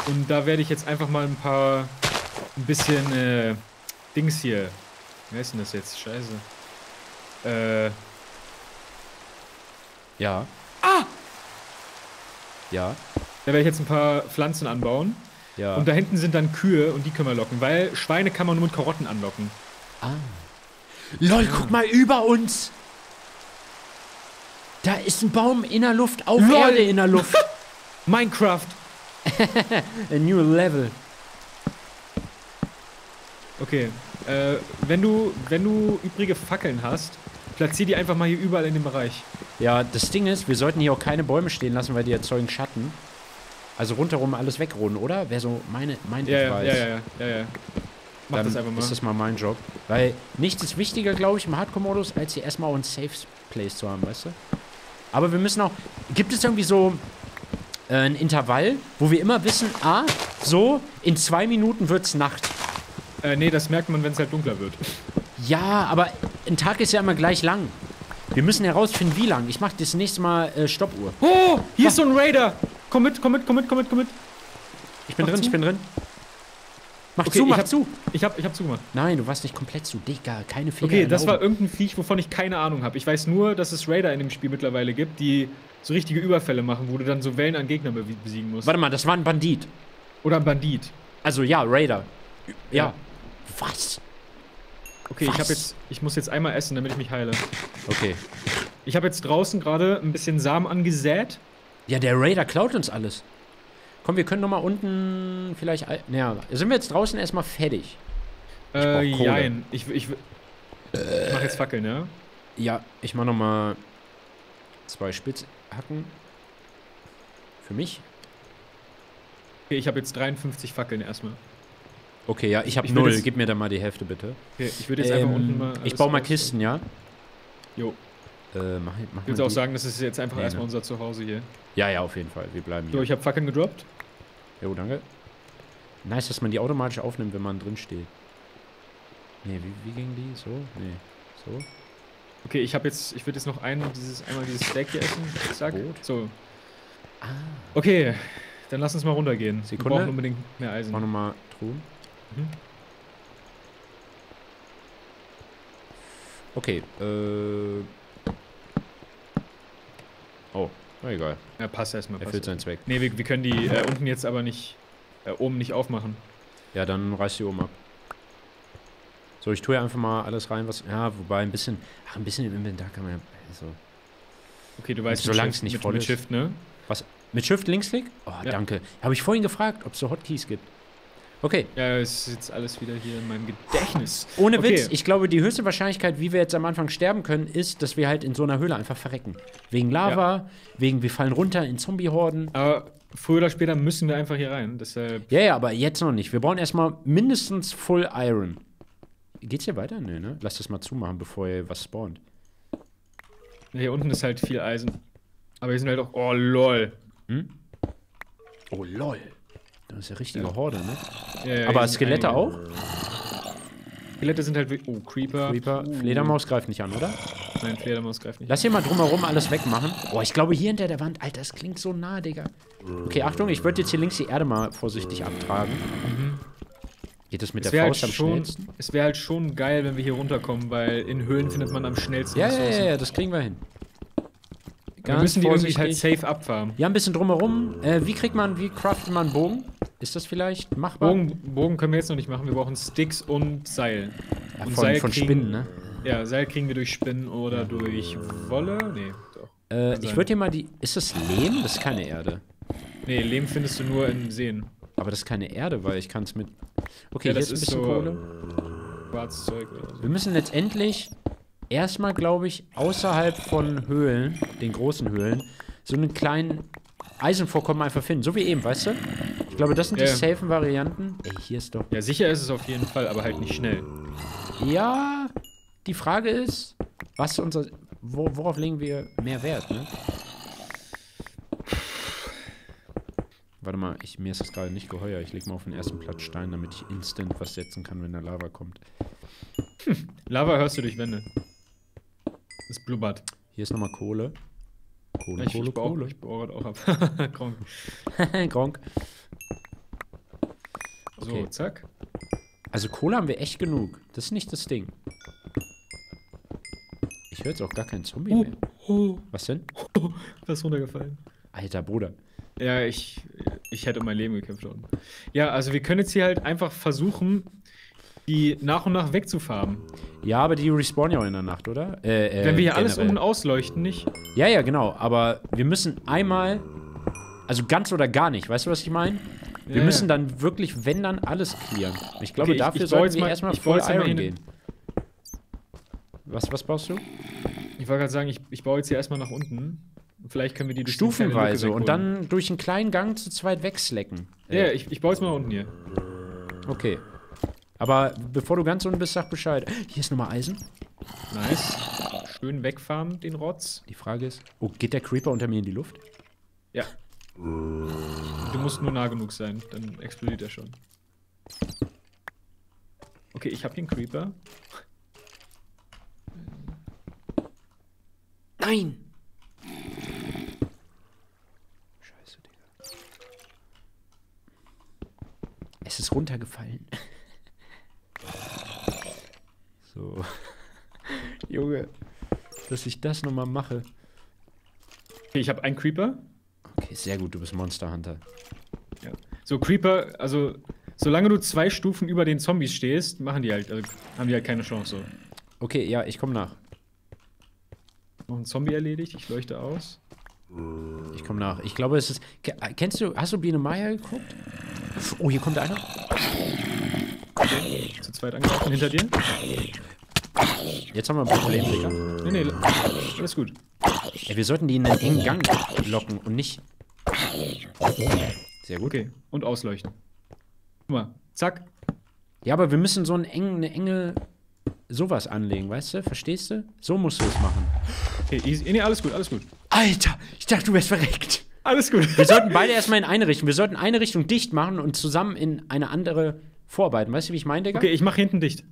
Und da werde ich jetzt einfach mal ein paar, ein bisschen, äh, Dings hier. Wer ist denn das jetzt? Scheiße. Äh. Ja. Ah! Ja. Da werde ich jetzt ein paar Pflanzen anbauen. Ja. Und da hinten sind dann Kühe und die können wir locken, weil Schweine kann man nur mit Karotten anlocken. Ah. Lol, guck mal über uns! Da ist ein Baum in der Luft, auf Lol. Erde in der Luft. Minecraft. A new level. Okay, äh, wenn du, wenn du übrige Fackeln hast, platzier die einfach mal hier überall in dem Bereich. Ja, das Ding ist, wir sollten hier auch keine Bäume stehen lassen, weil die erzeugen Schatten. Also rundherum alles wegroden, oder? Wäre so meine, mein ja, Tipp ja, ja, ja, ja, ja. Mach Dann das einfach mal. Ist das mal mein Job. Weil nichts ist wichtiger, glaube ich, im Hardcore-Modus, als hier erstmal einen Safe Place zu haben, weißt du? Aber wir müssen auch... Gibt es irgendwie so äh, ein Intervall, wo wir immer wissen, ah, so, in zwei Minuten wird's Nacht? Äh, nee, das merkt man, wenn es halt dunkler wird. Ja, aber ein Tag ist ja immer gleich lang. Wir müssen herausfinden, wie lang. Ich mache das nächste Mal äh, Stoppuhr. Oh, hier Mach. ist so ein Raider! Komm mit, komm mit, komm mit, komm mit, komm mit. Ich bin mach drin, zu. ich bin drin. Mach okay, zu, mach ich hab, zu. Ich hab, ich hab zugemacht. Nein, du warst nicht komplett zu, Digga. Keine Fehler. Okay, das war irgendein Viech, wovon ich keine Ahnung habe. Ich weiß nur, dass es Raider in dem Spiel mittlerweile gibt, die so richtige Überfälle machen, wo du dann so Wellen an Gegnern besiegen musst. Warte mal, das war ein Bandit. Oder ein Bandit. Also ja, Raider. Ja. ja. Was? Okay, Was? ich hab jetzt, ich muss jetzt einmal essen, damit ich mich heile. Okay. Ich habe jetzt draußen gerade ein bisschen Samen angesät. Ja, der Raider klaut uns alles. Komm, wir können nochmal unten vielleicht... Naja, sind wir jetzt draußen erstmal fertig? Ich äh, nein. Ich, ich, äh, ich mach jetzt Fackeln, ja? Ja, ich mach nochmal zwei Spitzhacken. Für mich. Okay, ich habe jetzt dreiundfünfzig Fackeln erstmal. Okay, ja, ich habe null. Gib mir da mal die Hälfte, bitte. Okay, ich würde jetzt ähm, einfach unten mal... Ich baue mal Kisten, ja? Jo. Äh, mach, mach ich würde auch sagen, das ist jetzt einfach nee, erstmal ne. unser Zuhause hier. Ja, ja, auf jeden Fall. Wir bleiben hier. So, ich habe Fackeln gedroppt. Jo, danke. Nice, dass man die automatisch aufnimmt, wenn man drin steht. Nee, wie, wie ging die? So? Nee. So? Okay, ich habe jetzt, ich würde jetzt noch ein, dieses, einmal dieses Steak hier essen. Zack. So. Ah. Okay, dann lass uns mal runtergehen. Sekunde. Wir brauchen unbedingt mehr Eisen. Ich brauch nochmal Truhen. Mhm. Okay, äh... Oh, na egal. Ja, passt erstmal. Erfüllt seinen Zweck. Ne, wir, wir können die äh, unten jetzt aber nicht, äh, oben nicht aufmachen. Ja, dann reiß die oben ab. So, ich tue ja einfach mal alles rein, was... Ja, wobei ein bisschen... Ach, ein bisschen im Inventar kann man ja... Also, okay, du weißt, solange es nicht voll ist. Mit Shift, ne? Was? Mit Shift Linksklick? Oh, ja. Danke. Habe ich vorhin gefragt, ob es so Hotkeys gibt. Okay. Ja, es ist jetzt alles wieder hier in meinem Gedächtnis. Ohne okay. Witz, ich glaube, die höchste Wahrscheinlichkeit, wie wir jetzt am Anfang sterben können, ist, dass wir halt in so einer Höhle einfach verrecken. Wegen Lava, ja. wegen wir fallen runter in Zombie-Horden. Aber früher oder später müssen wir einfach hier rein. Deshalb ja, ja, aber jetzt noch nicht. Wir brauchen erstmal mindestens Full Iron. Geht's hier weiter? Nö, ne? Lass das mal zumachen, bevor hier was spawnt. Ja, hier unten ist halt viel Eisen. Aber hier sind halt auch... Oh, lol. Hm? Oh, lol. Das ist ja richtige Horde, ne? Ja, ja, aber Skelette ein... auch? Skelette sind halt wie... Oh, Creeper. Creeper. Uh. Fledermaus greift nicht an, oder? Nein, Fledermaus greift nicht an. Lass hier mal drumherum alles wegmachen. Boah, ich glaube hier hinter der Wand. Alter, das klingt so nah, Digga. Okay, Achtung, ich würde jetzt hier links die Erde mal vorsichtig abtragen. Mhm. Geht das mit es der Faust halt schon, am schnellsten? Es wäre halt schon geil, wenn wir hier runterkommen, weil in Höhlen findet man am schnellsten Ja, Ressourcen. Ja, ja, das kriegen wir hin. Ganz wir müssen die irgendwie halt safe abfarmen. Ja, ein bisschen drumherum. Äh, wie kriegt man, wie craftet man einen Bogen? Ist das vielleicht machbar? Bogen, Bogen können wir jetzt noch nicht machen. Wir brauchen Sticks und Seil. Ja, und von, Seil von kriegen, Spinnen, ne? Ja, Seil kriegen wir durch Spinnen oder durch Wolle. Nee, doch. Äh, ich würde hier mal die... Ist das Lehm? Das ist keine Erde. Nee, Lehm findest du nur in Seen. Aber das ist keine Erde, weil ich kann es mit... Okay, ja, das hier ist ein bisschen so Kohle. Quarzzeug oder so. Wir müssen letztendlich erstmal, glaube ich, außerhalb von Höhlen, den großen Höhlen, so einen kleinen Eisenvorkommen einfach finden. So wie eben, weißt du? Ich glaube, das sind ja die safen Varianten. Ey, hier ist doch... Ja, sicher ist es auf jeden Fall, aber halt nicht schnell. Ja, die Frage ist, was unser... Wor- worauf legen wir mehr Wert, ne? Warte mal, ich, mir ist das gerade nicht geheuer. Ich lege mal auf den ersten Platz Stein, damit ich instant was setzen kann, wenn da Lava kommt. Hm, Lava hörst du durch Wände. Es blubbert. Hier ist nochmal Kohle. Kohle, ich, Kohle, ich Kohle. Ich baue gerade auch ab. Gronk. Gronk. Okay. So, zack. Also Kohle haben wir echt genug. Das ist nicht das Ding. Ich höre jetzt auch gar keinen Zombie oh, mehr. Oh. Was denn? Oh, das ist runtergefallen. Alter Bruder. Ja, ich, ich hätte um mein Leben gekämpft. Ja, also wir können jetzt hier halt einfach versuchen, die nach und nach wegzufarmen. Ja, aber die respawnen ja auch in der Nacht, oder? Äh, äh, Wenn wir hier generell alles unten ausleuchten, nicht? Ja, ja, genau. Aber wir müssen einmal, also ganz oder gar nicht, weißt du, was ich meine? Wir ja, müssen ja. dann wirklich, wenn dann, alles clearen. Ich glaube, okay, dafür ich, ich sollten wir erstmal voll Iron gehen. Was, was baust du? Ich wollte gerade sagen, ich, ich baue jetzt hier erstmal nach unten. Vielleicht können wir die durch stufenweise und dann durch einen kleinen Gang zu zweit wegslecken. Ja, yeah, ich, ich baue jetzt mal unten hier. Okay. Aber bevor du ganz unten bist, sag Bescheid. Hier ist nochmal Eisen. Nice. Schön wegfarmen, den Rotz. Die Frage ist, oh, geht der Creeper unter mir in die Luft? Ja. Du musst nur nah genug sein, dann explodiert er schon. Okay, ich hab den Creeper. Nein! Es ist runtergefallen. So. Junge, dass ich das nochmal mache. Okay, ich habe einen Creeper. Okay, sehr gut, du bist Monster Hunter. Ja. So, Creeper, also, solange du zwei Stufen über den Zombies stehst, machen die halt, also, haben die halt keine Chance. So. Okay, ja, ich komme nach. Noch ein Zombie erledigt, ich leuchte aus. Ich komme nach. Ich glaube, es ist. Kennst du, hast du Biene Maya geguckt? Oh, hier kommt einer. Okay, zu zweit angreifen hinter dir. Jetzt haben wir ein Problem, Digga. Nee, nee, alles gut. Ey, wir sollten die in einen engen Gang locken und nicht. Sehr gut. Okay, und ausleuchten. Guck mal, zack. Ja, aber wir müssen so einen engen, eine enge. Sowas anlegen, weißt du? Verstehst du? So musst du es machen. Okay, easy. Nee, alles gut, alles gut. Alter, ich dachte, du wärst verreckt. Alles gut. Wir sollten beide erstmal in eine Richtung. Wir sollten eine Richtung dicht machen und zusammen in eine andere vorarbeiten. Weißt du, wie ich meine, Digga? Okay, ich mach hinten dicht.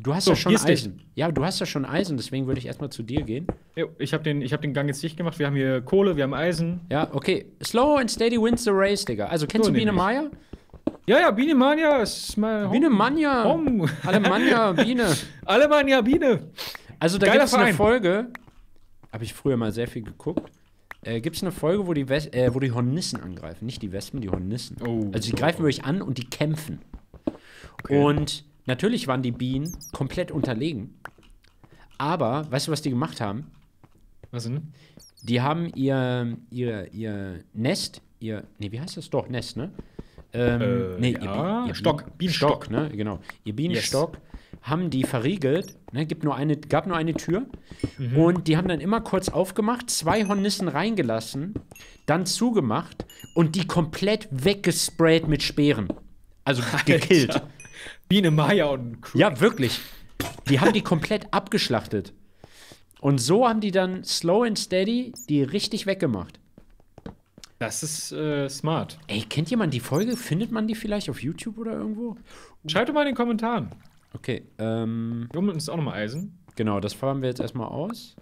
Du hast so, ja schon Eisen. Dicht. Ja, du hast ja schon Eisen, deswegen würde ich erstmal zu dir gehen. Jo, ich habe den, hab den Gang jetzt dicht gemacht. Wir haben hier Kohle, wir haben Eisen. Ja, okay. Slow and steady wins the race, Digga. Also, kennst so, du Biene Maya? Ja, ja, Biene Maya ist mal. Biene Maya. Alemannia, Biene. Alemannia, Biene. Also, da gibt es eine Folge. Habe ich früher mal sehr viel geguckt. Äh, gibt es eine Folge, wo die, Wes äh, wo die Hornissen angreifen. Nicht die Wespen, die Hornissen. Oh, also die oh, greifen oh. wirklich an und die kämpfen. Okay. Und natürlich waren die Bienen komplett unterlegen. Aber, weißt du, was die gemacht haben? Was denn? Die haben ihr, ihr, ihr Nest, ihr, nee, wie heißt das doch? Nest, ne? Ähm, äh, nee, ja. ihr, ihr Stock. Bienenstock, ne? Genau. Ihr Bienenstock. Yes. Haben die verriegelt, ne, gibt nur eine, gab nur eine Tür mhm. und die haben dann immer kurz aufgemacht, zwei Hornissen reingelassen, dann zugemacht und die komplett weggesprayt mit Speeren. Also gekillt. Alter. Biene Maya und Crew. Ja, wirklich. Die haben die komplett abgeschlachtet. Und so haben die dann slow and steady die richtig weggemacht. Das ist äh, smart. Ey, kennt jemand die Folge? Findet man die vielleicht auf YouTube oder irgendwo? Schreibt doch mal in den Kommentaren. Okay, ähm... hier unten ist auch nochmal Eisen. Genau, das fahren wir jetzt erstmal aus.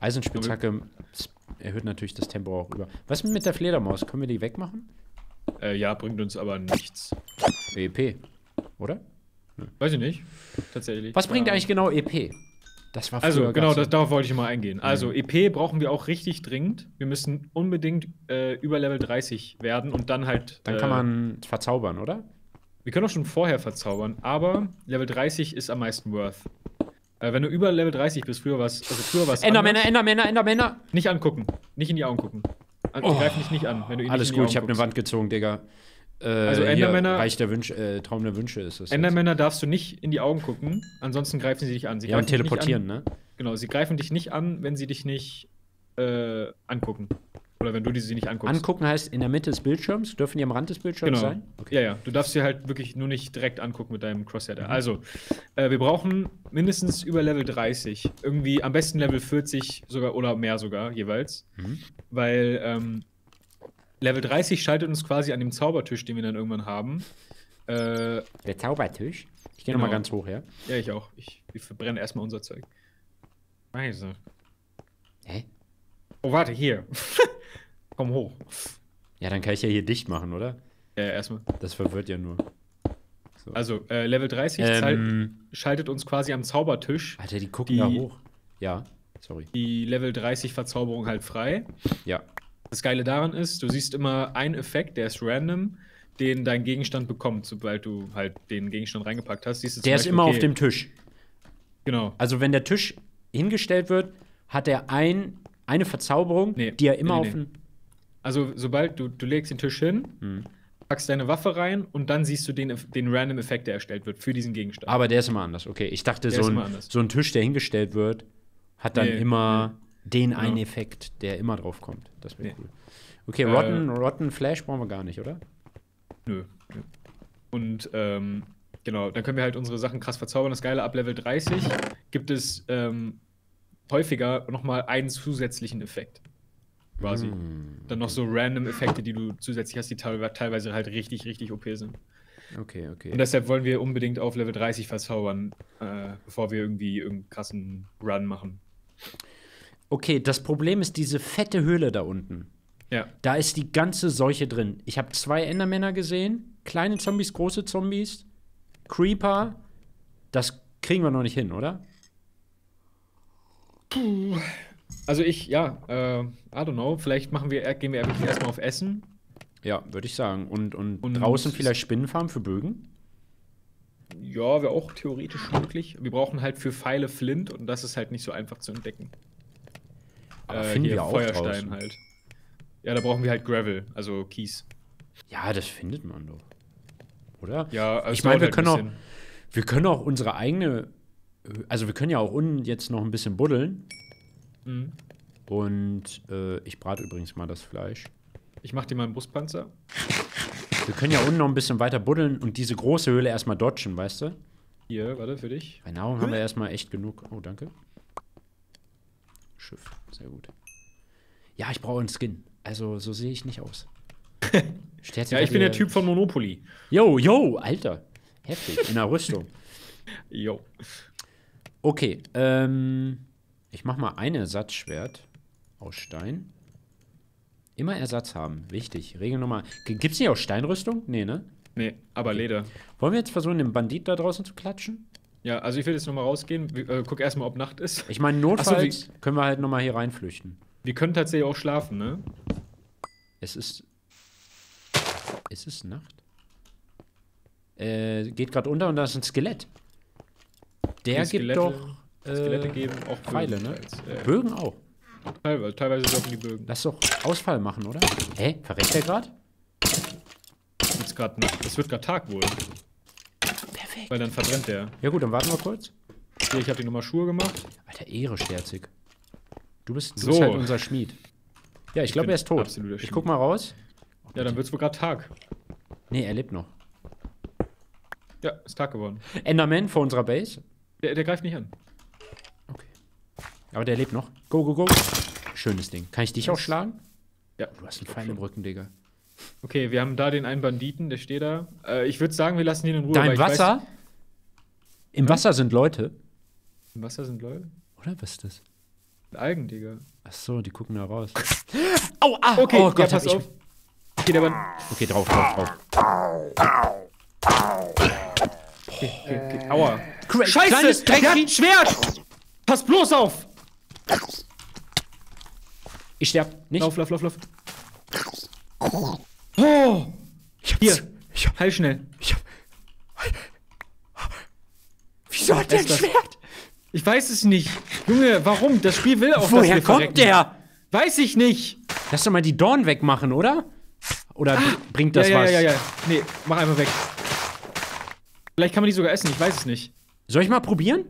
Eisenspitzhacke erhöht natürlich das Tempo auch über. Was ist mit der Fledermaus? Können wir die wegmachen? Äh, ja, bringt uns aber nichts. E P, oder? Hm. Weiß ich nicht, tatsächlich. Was bringt eigentlich genau E P? Das war also, genau, das, darauf wollte ich mal eingehen. Also, E P brauchen wir auch richtig dringend. Wir müssen unbedingt äh, über Level dreißig werden und dann halt. Dann äh, kann man verzaubern, oder? Wir können auch schon vorher verzaubern, aber Level dreißig ist am meisten worth. Äh, wenn du über Level dreißig bist, früher war's, also früher war's Endermänner, Endermänner, Endermänner! Nicht angucken. Nicht in die Augen gucken. An, oh, greif mich nicht an, wenn du ihn alles nicht in die gut, Augen ich habe eine Wand gezogen, Digga. Äh, also Endermänner, Reich der Wünsche, äh, Traum der Wünsche ist es. Endermänner darfst du nicht in die Augen gucken, ansonsten greifen sie dich an. Sie ja, und teleportieren, ne? Genau, sie greifen dich nicht an, wenn sie dich nicht äh, angucken. Oder wenn du die sie nicht anguckst. Angucken heißt in der Mitte des Bildschirms? Dürfen die am Rand des Bildschirms genau. sein? Okay. Ja, ja. Du darfst sie halt wirklich nur nicht direkt angucken mit deinem Crosshair. Mhm. Also, äh, wir brauchen mindestens über Level dreißig. Irgendwie am besten Level vierzig sogar oder mehr sogar jeweils. Mhm. Weil, ähm, Level dreißig schaltet uns quasi an dem Zaubertisch, den wir dann irgendwann haben. Äh, der Zaubertisch? Ich gehe genau. nochmal ganz hoch, ja? Ja, ich auch. Ich, ich verbrenne erstmal unser Zeug. Weise. Hä? Oh, warte, hier. Komm hoch. Ja, dann kann ich ja hier dicht machen, oder? Ja, erstmal. Das verwirrt ja nur. So. Also, äh, Level dreißig ähm, schaltet uns quasi am Zaubertisch. Alter, die gucken die, da hoch. Ja, sorry. Die Level dreißig Verzauberung halt frei. Ja. Das Geile daran ist, du siehst immer einen Effekt, der ist random, den dein Gegenstand bekommt, sobald du halt den Gegenstand reingepackt hast. Siehst du der ist Beispiel, immer okay. auf dem Tisch. Genau. Also wenn der Tisch hingestellt wird, hat er ein, eine Verzauberung, nee, die er immer nee, nee, auf den... Nee. Also sobald du, du legst den Tisch hin, hm. packst deine Waffe rein und dann siehst du den, den random Effekt, der erstellt wird für diesen Gegenstand. Aber der ist immer anders, okay. Ich dachte, so ein, so ein Tisch, der hingestellt wird, hat dann nee, immer... Nee. Den genau. einen Effekt, der immer drauf kommt. Das wäre nee. cool. Okay, Rotten, äh, Rotten Flash brauchen wir gar nicht, oder? Nö. Und ähm, genau, dann können wir halt unsere Sachen krass verzaubern. Das Geile, ab Level dreißig gibt es ähm, häufiger nochmal einen zusätzlichen Effekt. Quasi. Mm. Dann noch so random Effekte, die du zusätzlich hast, die teilweise halt richtig, richtig O P sind. Okay, okay. Und deshalb wollen wir unbedingt auf Level dreißig verzaubern, äh, bevor wir irgendwie irgendeinen krassen Run machen. Okay, das Problem ist diese fette Höhle da unten. Ja. Da ist die ganze Seuche drin. Ich habe zwei Endermänner gesehen. Kleine Zombies, große Zombies. Creeper. Das kriegen wir noch nicht hin, oder? Also ich, ja, äh, I don't know. Vielleicht machen wir, gehen wir erstmal auf Essen. Ja, würde ich sagen. Und, und, und draußen vielleicht Spinnenfarm für Bögen? Ja, wäre auch theoretisch möglich. Wir brauchen halt für Pfeile Flint und das ist halt nicht so einfach zu entdecken. Aber äh, finden wir auch Feuerstein draußen. Halt. Ja, da brauchen wir halt Gravel, also Kies. Ja, das findet man doch. Oder? Ja, also ich meine, wir halt können auch, wir können auch unsere eigene, also wir können ja auch unten jetzt noch ein bisschen buddeln. Mhm. Und äh, ich brate übrigens mal das Fleisch. Ich mach dir mal einen Brustpanzer. Wir können ja unten noch ein bisschen weiter buddeln und diese große Höhle erstmal dodgen, weißt du? Hier, warte, für dich. Bei Nahrung haben wir erstmal echt genug. Oh, danke. Schiff. Sehr gut. Ja, ich brauche einen Skin. Also, so sehe ich nicht aus. ja, ich bin der Typ von Monopoly. Yo, yo, Alter. Heftig. In der Rüstung. Yo. Okay, ähm, ich mache mal ein Ersatzschwert aus Stein. Immer Ersatz haben. Wichtig. Regel Nummer. Gibt's nicht auch Steinrüstung? Nee, ne? Nee, aber okay. Leder. Wollen wir jetzt versuchen, den Bandit da draußen zu klatschen? Ja, also ich will jetzt nochmal rausgehen. Wir, äh, guck erstmal, ob Nacht ist. Ich meine, notfalls so, können wir halt nochmal hier reinflüchten. Wir können tatsächlich auch schlafen, ne? Es ist. Es ist Nacht. Äh, geht gerade unter und da ist ein Skelett. Der Skelette, gibt doch. Äh, Skelette geben auch Pfeile, Bögen, ne? Als, äh, Bögen auch. Teilweise, teilweise dürfen die Bögen. Lass doch Ausfall machen, oder? Hä? Verreckt der gerade? Es wird gerade Tag wohl. Weil dann verbrennt der. Ja gut, dann warten wir kurz. Hier, ich habe die Nummer Schuhe gemacht. Alter, Ehre, Sterzik. Du bist, du so. bist halt unser Schmied. Ja, ich, ich glaube, er ist tot. Ich guck mal raus. Oh, ja, dann wird's wohl gerade Tag. Nee, er lebt noch. Ja, ist Tag geworden. Enderman vor unserer Base. Der, der greift nicht an. Okay. Aber der lebt noch. Go, go, go. Schönes Ding. Kann ich dich das auch schlagen? Ja, du hast einen Pfeil im Rücken, Digga. Okay, wir haben da den einen Banditen, der steht da. Äh, ich würde sagen, wir lassen ihn in Ruhe. Da im Wasser? Weiß, Im ja? Wasser sind Leute. Im Wasser sind Leute? Oder was ist das? Algen, Digga. Ach so, die gucken da raus. Au, ah, okay, oh Gott, ja, pass auf. Okay, der Band. Okay, drauf, drauf, drauf. Okay, okay, okay. Aua. Cra Scheiße, Kleines, der hat ein Schwert! Pass bloß auf! Ich sterb nicht. Lauf, lauf, lauf, lauf. Oh! Ich hab's. Hier, ich hab, heil schnell. Ich hab. Wieso hat der ein Schwert? Ich weiß es nicht. Junge, warum? Das Spiel will auch, woher dass wir kommt verrecken. Der? Weiß ich nicht. Lass doch mal die Dorn wegmachen, oder? Oder ah, bringt das ja, ja, was? Ja, ja, ja. Nee, mach einfach weg. Vielleicht kann man die sogar essen, ich weiß es nicht. Soll ich mal probieren?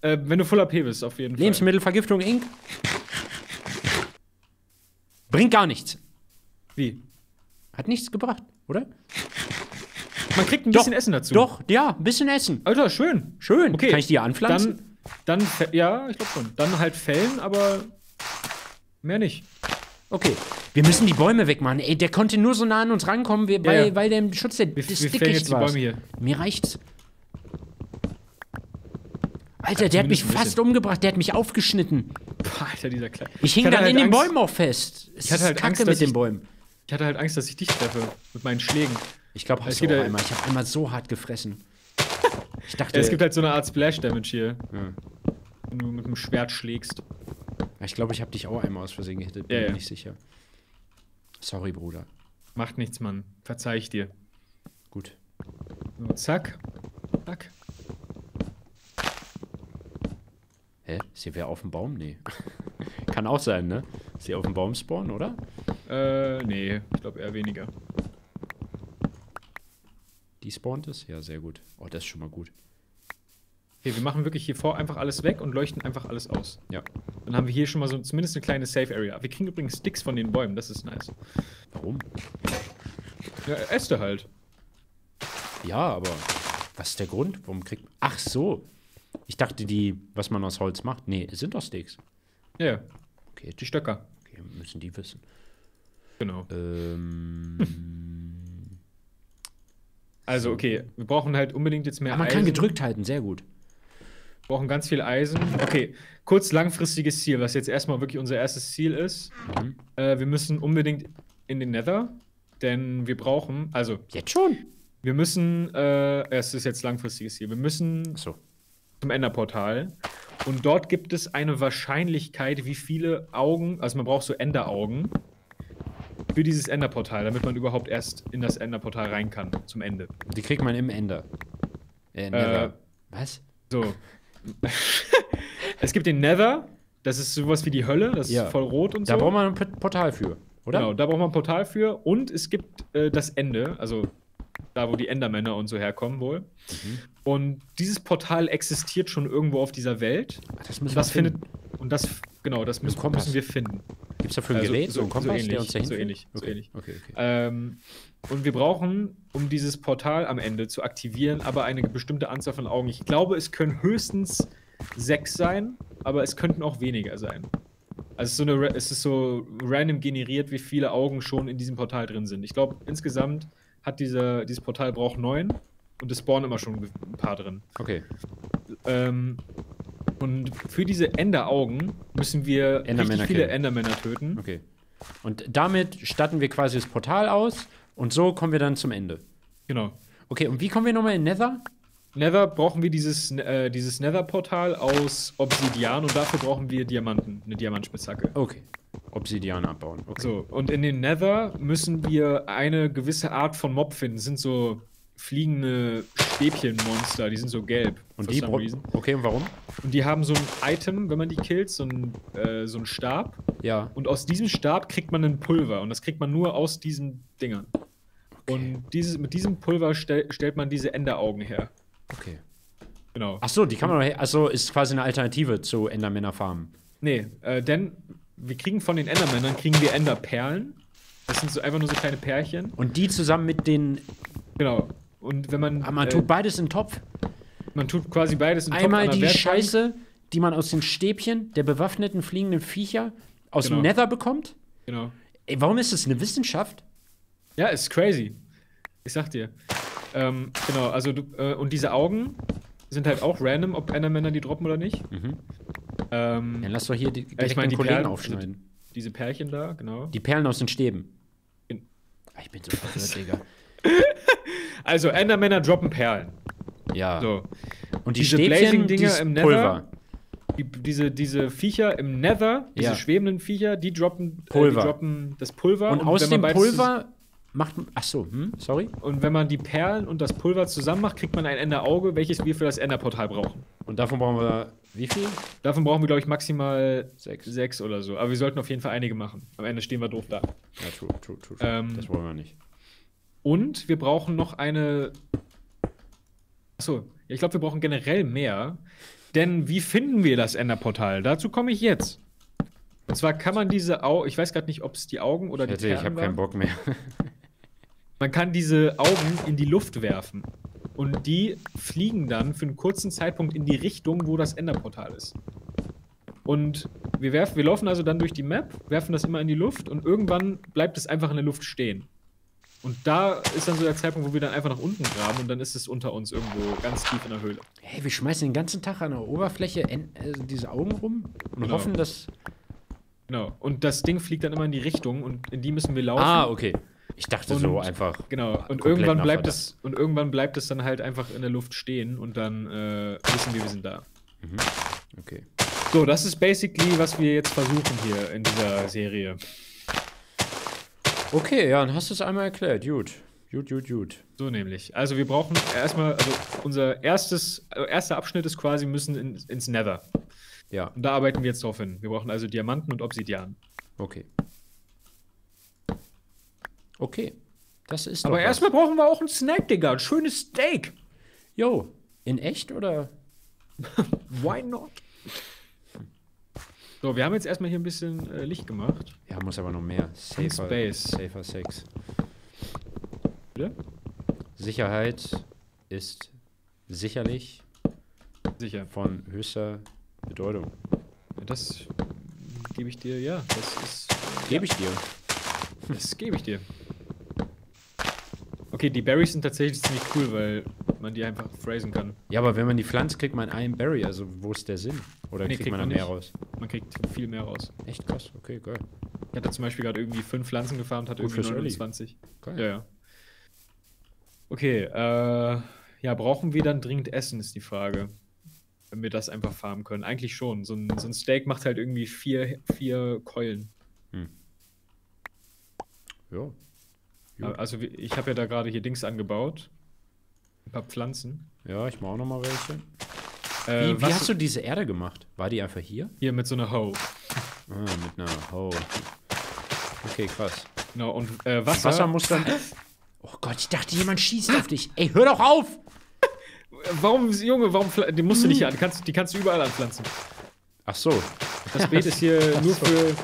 Äh, wenn du voll A P bist, auf jeden Fall. Lebensmittelvergiftung, Incorporated. Bringt gar nichts. Wie? Hat nichts gebracht, oder? Man kriegt ein bisschen doch, Essen dazu. Doch, ja, ein bisschen Essen. Alter, schön. Schön. Okay. Kann ich die ja anpflanzen? Dann, dann ja, ich glaube schon. Dann halt fällen, aber mehr nicht. Okay. Wir müssen die Bäume wegmachen. Ey, der konnte nur so nah an uns rankommen, weil, ja, ja. weil der im Schutz der wir, des wir Dickichts war. Mir reicht's. Alter, ja, der hat mich fast umgebracht, der hat mich aufgeschnitten. Boah, Alter, dieser Kleine. Ich hing ich dann halt in den Angst. Bäumen auch fest. Es ich hatte halt ist Kacke Angst, mit den ich, Bäumen. Ich hatte halt Angst, dass ich dich treffe. Mit meinen Schlägen. Ich glaube, hast du auch einmal. Ich habe einmal so hart gefressen. Ich dachte, es gibt halt so eine Art Splash-Damage hier. Ja. Wenn du mit dem Schwert schlägst. Ich glaube, ich habe dich auch einmal aus Versehen gehittet. Bin ja, ja. mir nicht sicher. Sorry, Bruder. Macht nichts, Mann. Verzeih ich dir. Gut. So, zack. Zack. Hä? Ist hier wer auf dem Baum? Nee. Kann auch sein, ne? Ist hier auf dem Baum spawnen, oder? Äh, nee. Ich glaube eher weniger. Die spawnt es? Ja, sehr gut. Oh, das ist schon mal gut. Okay, wir machen wirklich hier vor einfach alles weg und leuchten einfach alles aus. Ja. Dann haben wir hier schon mal so zumindest eine kleine Safe-Area. Wir kriegen übrigens Sticks von den Bäumen, das ist nice. Warum? Ja, Äste halt. Ja, aber was ist der Grund? Warum kriegt man... Ach so. Ich dachte, die, was man aus Holz macht. Nee, es sind doch Sticks. Ja. Okay, die Stöcker. Okay, müssen die wissen. Genau. Ähm... Also, okay, wir brauchen halt unbedingt jetzt mehr Eisen. Man kann gedrückt halten, sehr gut. Wir brauchen ganz viel Eisen. Okay, kurz langfristiges Ziel, was jetzt erstmal wirklich unser erstes Ziel ist. Mhm. Äh, wir müssen unbedingt in den Nether, denn wir brauchen, also... Jetzt schon? Wir müssen, äh, es ist jetzt langfristiges Ziel, wir müssen so. Zum Enderportal. Und dort gibt es eine Wahrscheinlichkeit, wie viele Augen, also man braucht so Enderaugen. Für dieses Enderportal, damit man überhaupt erst in das Enderportal rein kann, zum Ende. Die kriegt man im Ender. Äh, Nether. Äh, Was? So. Es gibt den Nether, das ist sowas wie die Hölle, das ja. ist voll rot und da so. Da braucht man ein Portal für, oder? Genau, da braucht man ein Portal für und es gibt äh, das Ende, also da, wo die Endermänner und so herkommen wohl. Mhm. Und dieses Portal existiert schon irgendwo auf dieser Welt. Ach, das müssen das wir findet, finden. Und das, genau, das müssen, müssen wir finden. Gibt es dafür ein Gerät, so, so, so ein Kompass, so ähnlich, der uns dahin so ähnlich, so okay. ähnlich. Okay, okay. Ähm, und wir brauchen, um dieses Portal am Ende zu aktivieren, aber eine bestimmte Anzahl von Augen. Ich glaube, es können höchstens sechs sein, aber es könnten auch weniger sein. Also es ist so, eine, es ist so random generiert, wie viele Augen schon in diesem Portal drin sind. Ich glaube, insgesamt hat dieser, dieses Portal braucht neun und es spawnen immer schon ein paar drin. Okay. Ähm... Und für diese Enderaugen müssen wir richtig viele Endermänner töten. Okay. Und damit statten wir quasi das Portal aus und so kommen wir dann zum Ende. Genau. Okay, und wie kommen wir nochmal in Nether? Nether brauchen wir dieses, äh, dieses Nether-Portal aus Obsidian und dafür brauchen wir Diamanten, eine Diamantspitzhacke. Okay. Obsidian abbauen. Okay. So, und in den Nether müssen wir eine gewisse Art von Mob finden. Das sind so fliegende Stäbchenmonster, die sind so gelb. Und die Okay, und warum? Und die haben so ein Item, wenn man die killt, so ein, äh, so ein Stab. Ja. Und aus diesem Stab kriegt man ein Pulver. Und das kriegt man nur aus diesen Dingern. Okay. Und dieses, mit diesem Pulver stell, stellt man diese Enderaugen her. Okay. Genau. Achso, die kann man her. Achso, ist quasi eine Alternative zu Endermännerfarmen. Nee, äh, denn wir kriegen von den Endermännern, kriegen wir Enderperlen. Das sind so einfach nur so kleine Pärchen. Und die zusammen mit den... Genau. Und wenn man. Aber man äh, tut beides in den Topf. Man tut quasi beides in den Topf. Einmal die Scheiße, die man aus den Stäbchen der bewaffneten fliegenden Viecher aus genau. dem Nether bekommt. Genau. Ey, warum ist das eine Wissenschaft? Ja, ist crazy. Ich sag dir. Ähm, genau, also du, äh, und diese Augen sind halt auch random, ob Endermänner die droppen oder nicht. Mhm. Ähm, ja, lass doch hier die, äh, ich mein, die Kollegen Perlen, aufschneiden. Die, diese Pärchen da, genau. Die Perlen aus den Stäben. In Ach, ich bin so verwirrt, Digga. Also, Endermänner droppen Perlen. Ja. So. Und die diese Blazing-Dinger im Nether. Die, diese, diese Viecher im Nether, diese ja. schwebenden Viecher, die droppen, Pulver. Äh, die droppen das Pulver. Und, und aus dem Pulver macht man. Ach so, hm, sorry. Und wenn man die Perlen und das Pulver zusammen macht, kriegt man ein Enderauge, welches wir für das Enderportal brauchen. Und davon brauchen wir wie viel? Davon brauchen wir, glaube ich, maximal sechs. sechs oder so. Aber wir sollten auf jeden Fall einige machen. Am Ende stehen wir doof da. Ja, true, true, true. true. Ähm, das wollen wir nicht. Und wir brauchen noch eine. Achso, ich glaube, wir brauchen generell mehr. Denn wie finden wir das Enderportal? Dazu komme ich jetzt. Und zwar kann man diese Augen, ich weiß gerade nicht, ob es die Augen oder die Perlen waren. Ich habe keinen Bock mehr. Man kann diese Augen in die Luft werfen. Und die fliegen dann für einen kurzen Zeitpunkt in die Richtung, wo das Enderportal ist. Und wir, werfen, wir laufen also dann durch die Map, werfen das immer in die Luft und irgendwann bleibt es einfach in der Luft stehen. Und da ist dann so der Zeitpunkt, wo wir dann einfach nach unten graben und dann ist es unter uns irgendwo ganz tief in der Höhle. Hey, wir schmeißen den ganzen Tag an der Oberfläche in, äh, diese Augen rum und genau. hoffen, dass... Genau, und das Ding fliegt dann immer in die Richtung und in die müssen wir laufen. Ah, okay. Ich dachte und, so einfach. Genau, und irgendwann, bleibt es, und irgendwann bleibt es dann halt einfach in der Luft stehen und dann äh, wissen wir, wir sind da. Mhm. Okay. So, das ist basically, was wir jetzt versuchen hier in dieser Serie. Okay, ja, dann hast du es einmal erklärt. Gut. Gut, gut, gut. So nämlich. Also wir brauchen erstmal, also unser erstes, erster Abschnitt ist quasi, wir müssen in, ins Nether. Ja. Und da arbeiten wir jetzt drauf hin. Wir brauchen also Diamanten und Obsidian. Okay. Okay. Das ist Aber erstmal brauchen wir auch einen Snack, Digga. Ein schönes Steak. Jo. In echt oder? Why not? So, wir haben jetzt erstmal hier ein bisschen äh, Licht gemacht. Ja, muss aber noch mehr. Safer Space. Safer Sex. Bitte? Sicherheit ist sicherlich sicher von höchster Bedeutung. Ja, das gebe ich dir, ja. Das ist. Gebe ich dir. Das gebe ich dir. Okay, die Berries sind tatsächlich ziemlich cool, weil man die einfach phrasen kann. Ja, aber wenn man die pflanzt, kriegt man einen Berry. Also, wo ist der Sinn? Oder nee, kriegt, kriegt man da mehr raus? Man kriegt viel mehr raus. Echt krass, okay, geil. Ich hatte zum Beispiel gerade irgendwie fünf Pflanzen gefarmt, hatte oh, irgendwie neunundzwanzig. Geil. Ja, ja. Okay, äh, ja, brauchen wir dann dringend Essen, ist die Frage. Wenn wir das einfach farmen können. Eigentlich schon. So ein, so ein Steak macht halt irgendwie vier, vier Keulen. Hm. Ja. Gut. Also, ich habe ja da gerade hier Dings angebaut. Ein paar Pflanzen. Ja, ich mache auch noch mal welche. Äh, wie wie hast du diese Erde gemacht? War die einfach hier? Hier mit so einer Hoe. Ah, mit einer Hoe. Okay, krass. Genau, und äh, Wasser. Wasser muss dann. Oh Gott, ich dachte, jemand schießt auf dich. Ey, hör doch auf! Warum, Junge, warum. Die musst du nicht hier an. Die kannst, die kannst du überall anpflanzen. Ach so. Das Beet ist hier Ach nur so. für.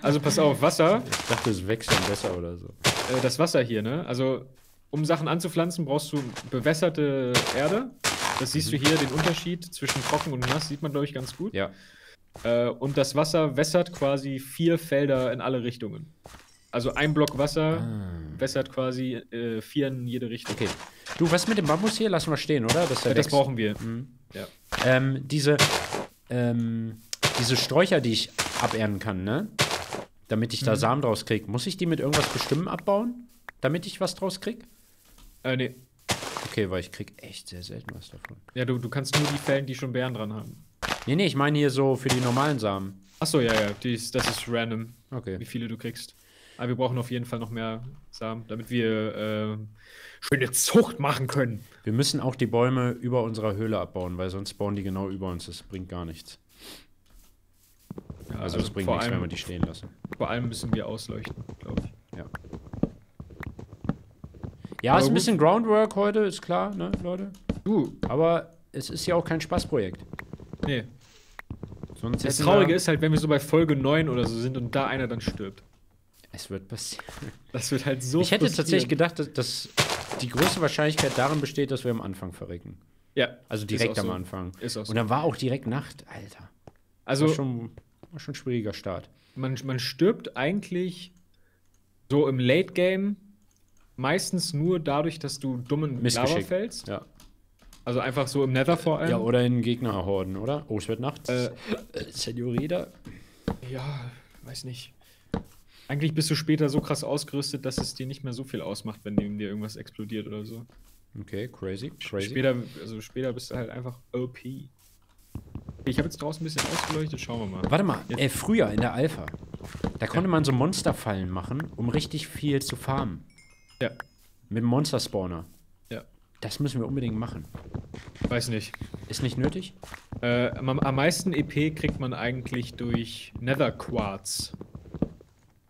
Also, pass auf, Wasser. Ich dachte, es wächst dann besser oder so. Äh, das Wasser hier, ne? Also, um Sachen anzupflanzen, brauchst du bewässerte Erde. Das siehst du hier, den Unterschied zwischen trocken und nass sieht man, glaube ich, ganz gut. Ja. Äh, und das Wasser wässert quasi vier Felder in alle Richtungen. Also ein Block Wasser ah. wässert quasi äh, vier in jede Richtung. Okay. Du, was mit dem Bambus hier? Lassen wir stehen, oder? Das, ja, das brauchen wir. Mhm. Ja. Ähm, diese, ähm, diese Sträucher, die ich abernten kann, ne? Damit ich mhm. da Samen draus kriege. Muss ich die mit irgendwas bestimmen abbauen, damit ich was draus kriege? Äh, nee. Okay, weil ich krieg echt sehr selten was davon. Ja, du, du kannst nur die Fällen, die schon Beeren dran haben. Nee, nee, ich meine hier so für die normalen Samen. Achso, ja, ja, die ist, das ist random, okay. Wie viele du kriegst. Aber wir brauchen auf jeden Fall noch mehr Samen, damit wir äh, schöne Zucht machen können. Wir müssen auch die Bäume über unserer Höhle abbauen, weil sonst bauen die genau über uns. Das bringt gar nichts. Ja, also, also es bringt nichts, allem, wenn wir die stehen lassen. Vor allem müssen wir ausleuchten, glaube ich. Ja. Ja, ist ein bisschen Groundwork heute, ist klar, ne, Leute? Du. Aber es ist ja auch kein Spaßprojekt. Nee. Sonst das Traurige ist halt, wenn wir so bei Folge neun oder so sind und da einer dann stirbt. Es wird passieren. Das wird halt so Ich hätte tatsächlich gedacht, dass, dass die größte Wahrscheinlichkeit darin besteht, dass wir am Anfang verrecken. Ja. Also direkt am so. Anfang. Ist auch so. Und dann war auch direkt Nacht, Alter. Also, schon schon ein schwieriger Start. Man, man stirbt eigentlich so im Late Game meistens nur dadurch, dass du dummen Lava fällst. Ja. Also einfach so im Nether vor allem. Ja, oder in Gegnerhorden, oder? Oh, es wird nachts. Äh, Seniorida. Ja, weiß nicht. Eigentlich bist du später so krass ausgerüstet, dass es dir nicht mehr so viel ausmacht, wenn neben dir irgendwas explodiert oder so. Okay, crazy, crazy. Später, also später bist du halt einfach O P. Ich habe jetzt draußen ein bisschen ausgeleuchtet, schauen wir mal. Warte mal, äh, früher in der Alpha, da konnte ja. man so Monsterfallen machen, um richtig viel zu farmen. Ja. Mit Monster-Spawner. Ja. Das müssen wir unbedingt machen. Weiß nicht. Ist nicht nötig? Äh, am meisten E P kriegt man eigentlich durch Nether Quartz.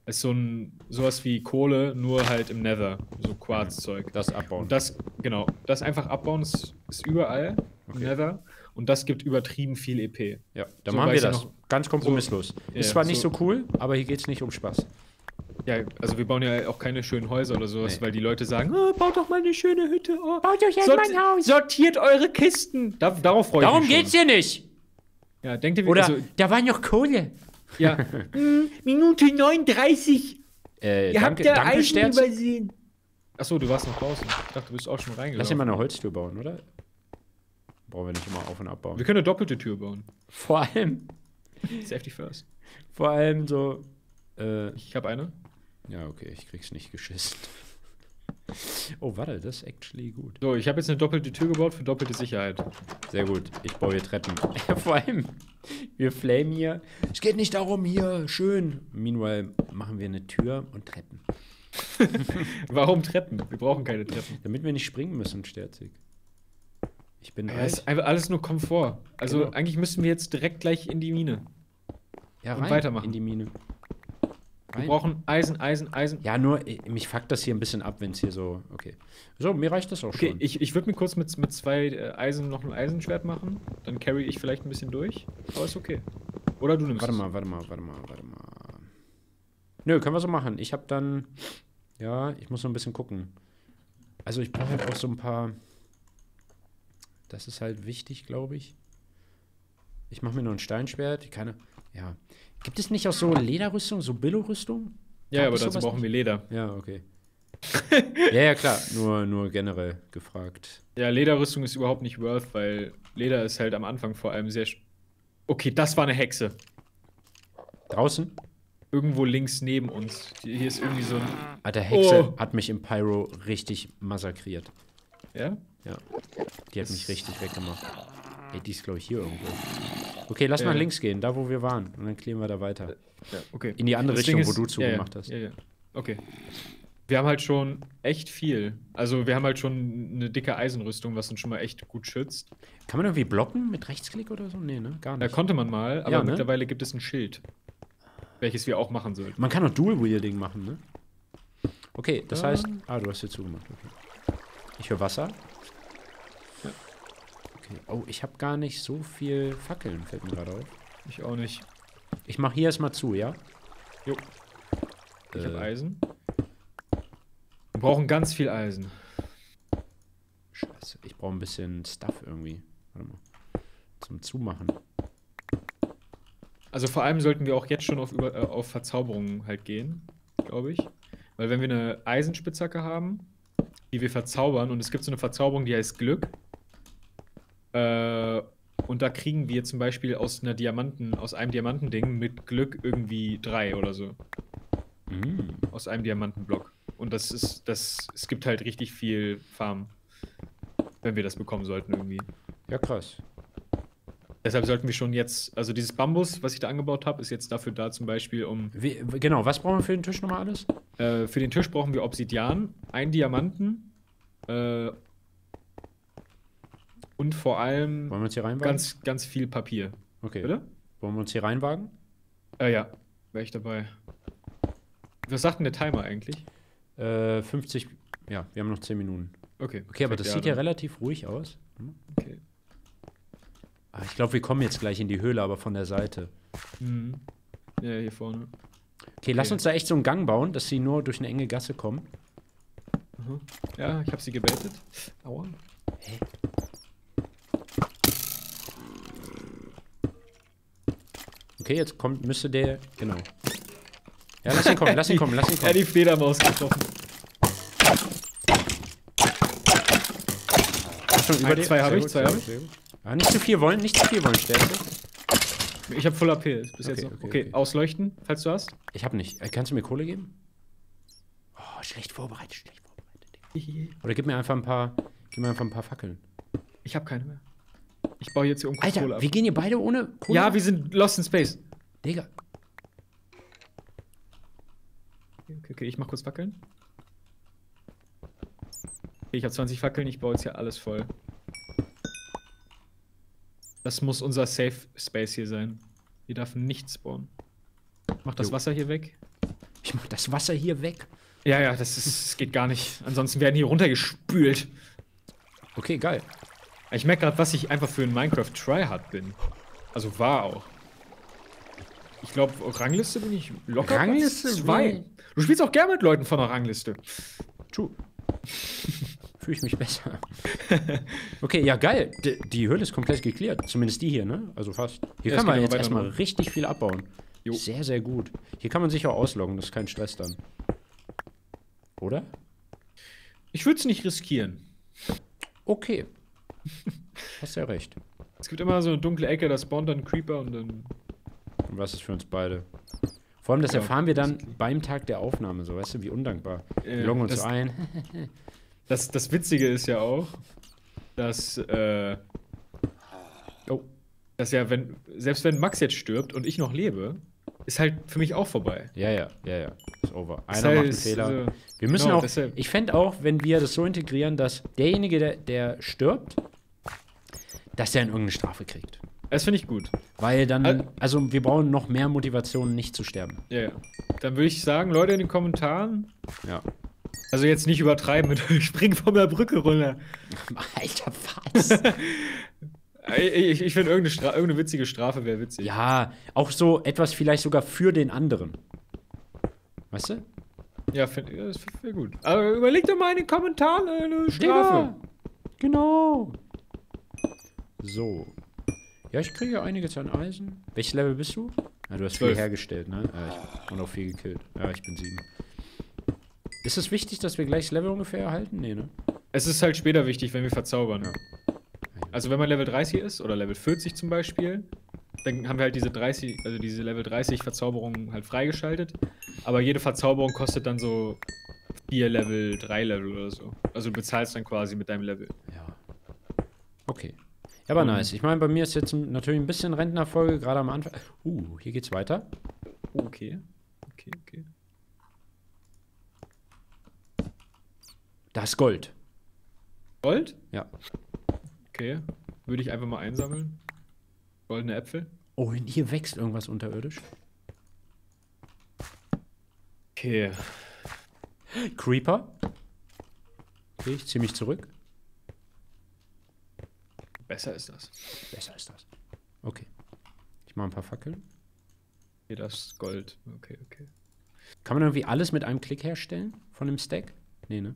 Ist so ein, sowas wie Kohle, nur halt im Nether. So Quarzzeug. Das abbauen. Und das, genau. Das einfach abbauen ist, ist überall im okay. Nether. Und das gibt übertrieben viel E P. Ja, dann so machen wir das. Ganz kompromisslos. So, ist ja, zwar so nicht so cool, aber hier geht es nicht um Spaß. Ja, also wir bauen ja auch keine schönen Häuser oder sowas, nee. Weil die Leute sagen, oh, baut doch mal eine schöne Hütte. Oh, baut euch jetzt mein Haus. Sortiert eure Kisten. Da, darauf freue ich mich. Darum geht's hier nicht. Ja, denkt ihr, oder, also, da war noch Kohle. Ja. mm, Minute neununddreißig. Äh, ihr danke, habt ja Eisen übersehen. Achso, du warst noch draußen. Ich dachte, du bist auch schon reingegangen. Lass dir mal eine Holztür bauen, oder? Brauchen wir nicht immer auf- und abbauen. Wir können eine doppelte Tür bauen. Vor allem. Safety first. Vor allem so. Äh, ich habe eine. Ja, okay, ich krieg's nicht geschissen. Oh, warte, das ist actually gut. So, ich habe jetzt eine doppelte Tür gebaut für doppelte Sicherheit. Sehr gut, ich baue hier Treppen. Vor allem, wir flamen hier. Es geht nicht darum, hier, schön. Meanwhile machen wir eine Tür und Treppen. Warum Treppen? Wir brauchen keine Treppen. Damit wir nicht springen müssen, Sterzik. Ich bin ja, ist einfach alles nur Komfort. Also genau. Eigentlich müssten wir jetzt direkt gleich in die Mine. Ja, und rein weitermachen. In die Mine. Wir brauchen Eisen, Eisen, Eisen. Ja, nur, mich fuckt das hier ein bisschen ab, wenn es hier so, okay. So, mir reicht das auch okay, schon. Okay, ich, ich würde mir kurz mit, mit zwei Eisen noch ein Eisenschwert machen. Dann carry ich vielleicht ein bisschen durch. Aber ist okay. Oder du nimmst warte es. Mal, warte mal, warte mal, warte mal. Nö, können wir so machen. Ich habe dann, ja, ich muss noch ein bisschen gucken. Also ich brauche halt auch so ein paar, das ist halt wichtig, glaube ich. Ich mache mir noch ein Steinschwert. Keine, ja. Gibt es nicht auch so Lederrüstung, so Billo-Rüstung? Ja, aber dazu brauchen wir Leder. Ja, okay. ja, ja, klar. Nur, nur generell gefragt. Ja, Lederrüstung ist überhaupt nicht worth, weil Leder ist halt am Anfang vor allem sehr... Okay, das war eine Hexe. Draußen? Irgendwo links neben uns. Hier ist irgendwie so ein... Alter, Hexe oh. hat mich im Pyro richtig massakriert. Ja? Ja. Die hat das mich richtig weggemacht. Ey, die ist, glaube ich, hier irgendwo. Okay, lass ja, mal ja. links gehen, da wo wir waren. Und dann kleben wir da weiter. Ja, okay. In die andere das Richtung, ist, wo du zugemacht ja, ja, hast. Ja, ja. Okay. Wir haben halt schon echt viel. Also wir haben halt schon eine dicke Eisenrüstung, was uns schon mal echt gut schützt. Kann man irgendwie blocken mit Rechtsklick oder so? Nee, ne? Gar nicht. Da konnte man mal, aber ja, ne? Mittlerweile gibt es ein Schild. Welches wir auch machen sollten. Man kann auch Dual-Wielding machen, ne? Okay, das ja. heißt... Ah, du hast hier zugemacht. Okay. Ich höre Wasser. Oh, ich habe gar nicht so viel Fackeln, fällt mir gerade auf. Ich auch nicht. Ich mache hier erstmal zu, ja? Jo. Ich äh. habe Eisen. Wir brauchen ganz viel Eisen. Scheiße, ich brauche ein bisschen Stuff irgendwie. Warte mal. Zum Zumachen. Also vor allem sollten wir auch jetzt schon auf, über, äh, auf Verzauberungen halt gehen, glaube ich. Weil wenn wir eine Eisenspitzhacke haben, die wir verzaubern, und es gibt so eine Verzauberung, die heißt Glück. Äh, und da kriegen wir zum Beispiel aus einer Diamanten, aus einem Diamantending mit Glück irgendwie drei oder so. Mm. Aus einem Diamantenblock. Und das ist, das, es gibt halt richtig viel Farm, wenn wir das bekommen sollten irgendwie. Ja, krass. Deshalb sollten wir schon jetzt, also dieses Bambus, was ich da angebaut habe, ist jetzt dafür da zum Beispiel um... Wie, genau, was brauchen wir für den Tisch nochmal alles? Äh, für den Tisch brauchen wir Obsidian, einen Diamanten, äh, und vor allem wollen wir uns hier reinwagen? Ganz, ganz viel Papier. Okay. Bitte? Wollen wir uns hier reinwagen? Äh, ja, wäre ich dabei. Was sagt denn der Timer eigentlich? Äh, fünfzig, ja, wir haben noch zehn Minuten. Okay. Okay, aber das ja, sieht ja relativ ruhig aus. Hm? Okay. Ah, ich glaube, wir kommen jetzt gleich in die Höhle, aber von der Seite. Mhm. Ja, hier vorne. Okay, okay, lass uns da echt so einen Gang bauen, dass sie nur durch eine enge Gasse kommen. Mhm. Ja, ich habe sie gebaitet. Aua. Hä? Okay, jetzt kommt, müsste der. Genau. Ja, lass ihn kommen, lass ihn kommen, lass ihn kommen. Er hat die Fledermaus getroffen. Schon über die, zwei habe ich, zwei habe ich. Ah, nicht zu viel wollen, nicht zu viel wollen, Stärke. Ich habe voll A P bis okay, jetzt noch. Okay, okay, okay, ausleuchten, falls du hast. Ich habe nicht. Kannst du mir Kohle geben? Oh, schlecht vorbereitet, schlecht vorbereitet. Oder gib mir einfach ein paar, gib mir einfach ein paar Fackeln. Ich habe keine mehr. Ich baue jetzt hier irgendwo Kohle ab. Alter, wir gehen hier beide ohne Kohle? Ja, wir sind lost in space. Digga. Okay, okay, ich mach kurz Fackeln. Okay, ich habe zwanzig Fackeln, ich baue jetzt hier alles voll. Das muss unser Safe Space hier sein. Wir dürfen nicht spawnen. Ich mach das jo. Wasser hier weg. Ich mach das Wasser hier weg? Ja, ja, das, ist, das geht gar nicht. Ansonsten werden hier runtergespült. Okay, geil. Ich merke gerade, was ich einfach für ein Minecraft-Tryhard bin. Also war auch. Ich glaube, Rangliste bin ich locker. Rangliste zwei. Du spielst auch gerne mit Leuten von der Rangliste. True. Fühle ich mich besser. Okay, ja geil. D die Höhle ist komplett geklärt. Zumindest die hier, ne? Also fast. Hier ja, kann man jetzt erstmal machen. Richtig viel abbauen. Jo. Sehr, sehr gut. Hier kann man sich auch ausloggen. Das ist kein Stress dann. Oder? Ich würde es nicht riskieren. Okay. Hast ja recht. Es gibt immer so eine dunkle Ecke, da spawnt dann ein Creeper und dann... Und was ist für uns beide? Vor allem, das ja, erfahren wir dann beim Tag der Aufnahme, so, weißt du, wie undankbar. Äh, wir loggen uns das, ein. das, das Witzige ist ja auch, dass, äh, oh, dass ja, wenn, selbst wenn Max jetzt stirbt und ich noch lebe, ist halt für mich auch vorbei. Ja, ja, ja, ja. Ist over. Einer macht einen Fehler. Also, wir müssen genau, auch, deshalb. Ich fände auch, wenn wir das so integrieren, dass derjenige, der, der stirbt, dass der in irgendeine Strafe kriegt. Das finde ich gut. Weil dann, also wir brauchen noch mehr Motivation, nicht zu sterben. Ja, ja. Dann würde ich sagen, Leute in den Kommentaren. Ja. Also jetzt nicht übertreiben mit springen von der Brücke runter. Alter, was? ich ich finde, irgendeine, Stra irgendeine witzige Strafe wäre witzig. Ja, auch so etwas vielleicht sogar für den anderen. Weißt du? Ja, find, das wäre gut. Aber überleg doch mal in den Kommentaren eine Strafe. Digga. Genau. So. Ja, ich kriege ja einiges an Eisen. Welches Level bist du? Ja, du hast zwölf. Viel hergestellt, ne? Ja, ich, und auch viel gekillt. Ja, ich bin sieben. Ist es wichtig, dass wir gleich das Level ungefähr erhalten? Nee, ne? Es ist halt später wichtig, wenn wir verzaubern. Ja. Also wenn man Level dreißig ist, oder Level vierzig zum Beispiel, dann haben wir halt diese dreißig, also diese Level dreißig Verzauberungen halt freigeschaltet. Aber jede Verzauberung kostet dann so vier Level, drei Level oder so. Also du bezahlst dann quasi mit deinem Level. Ja. Okay. Ja, aber nice. Ich meine, bei mir ist jetzt natürlich ein bisschen Rentnerfolge, gerade am Anfang. Uh, hier geht's weiter. Okay. Okay, okay. Da ist Gold. Gold? Ja. Okay. Würde ich einfach mal einsammeln. Goldene Äpfel. Oh, hier wächst irgendwas unterirdisch. Okay. Creeper. Okay, ich zieh mich zurück. Besser ist das. Besser ist das. Okay. Ich mache ein paar Fackeln. Hier, das ist Gold. Okay, okay. Kann man irgendwie alles mit einem Klick herstellen? Von dem Stack? Nee, ne?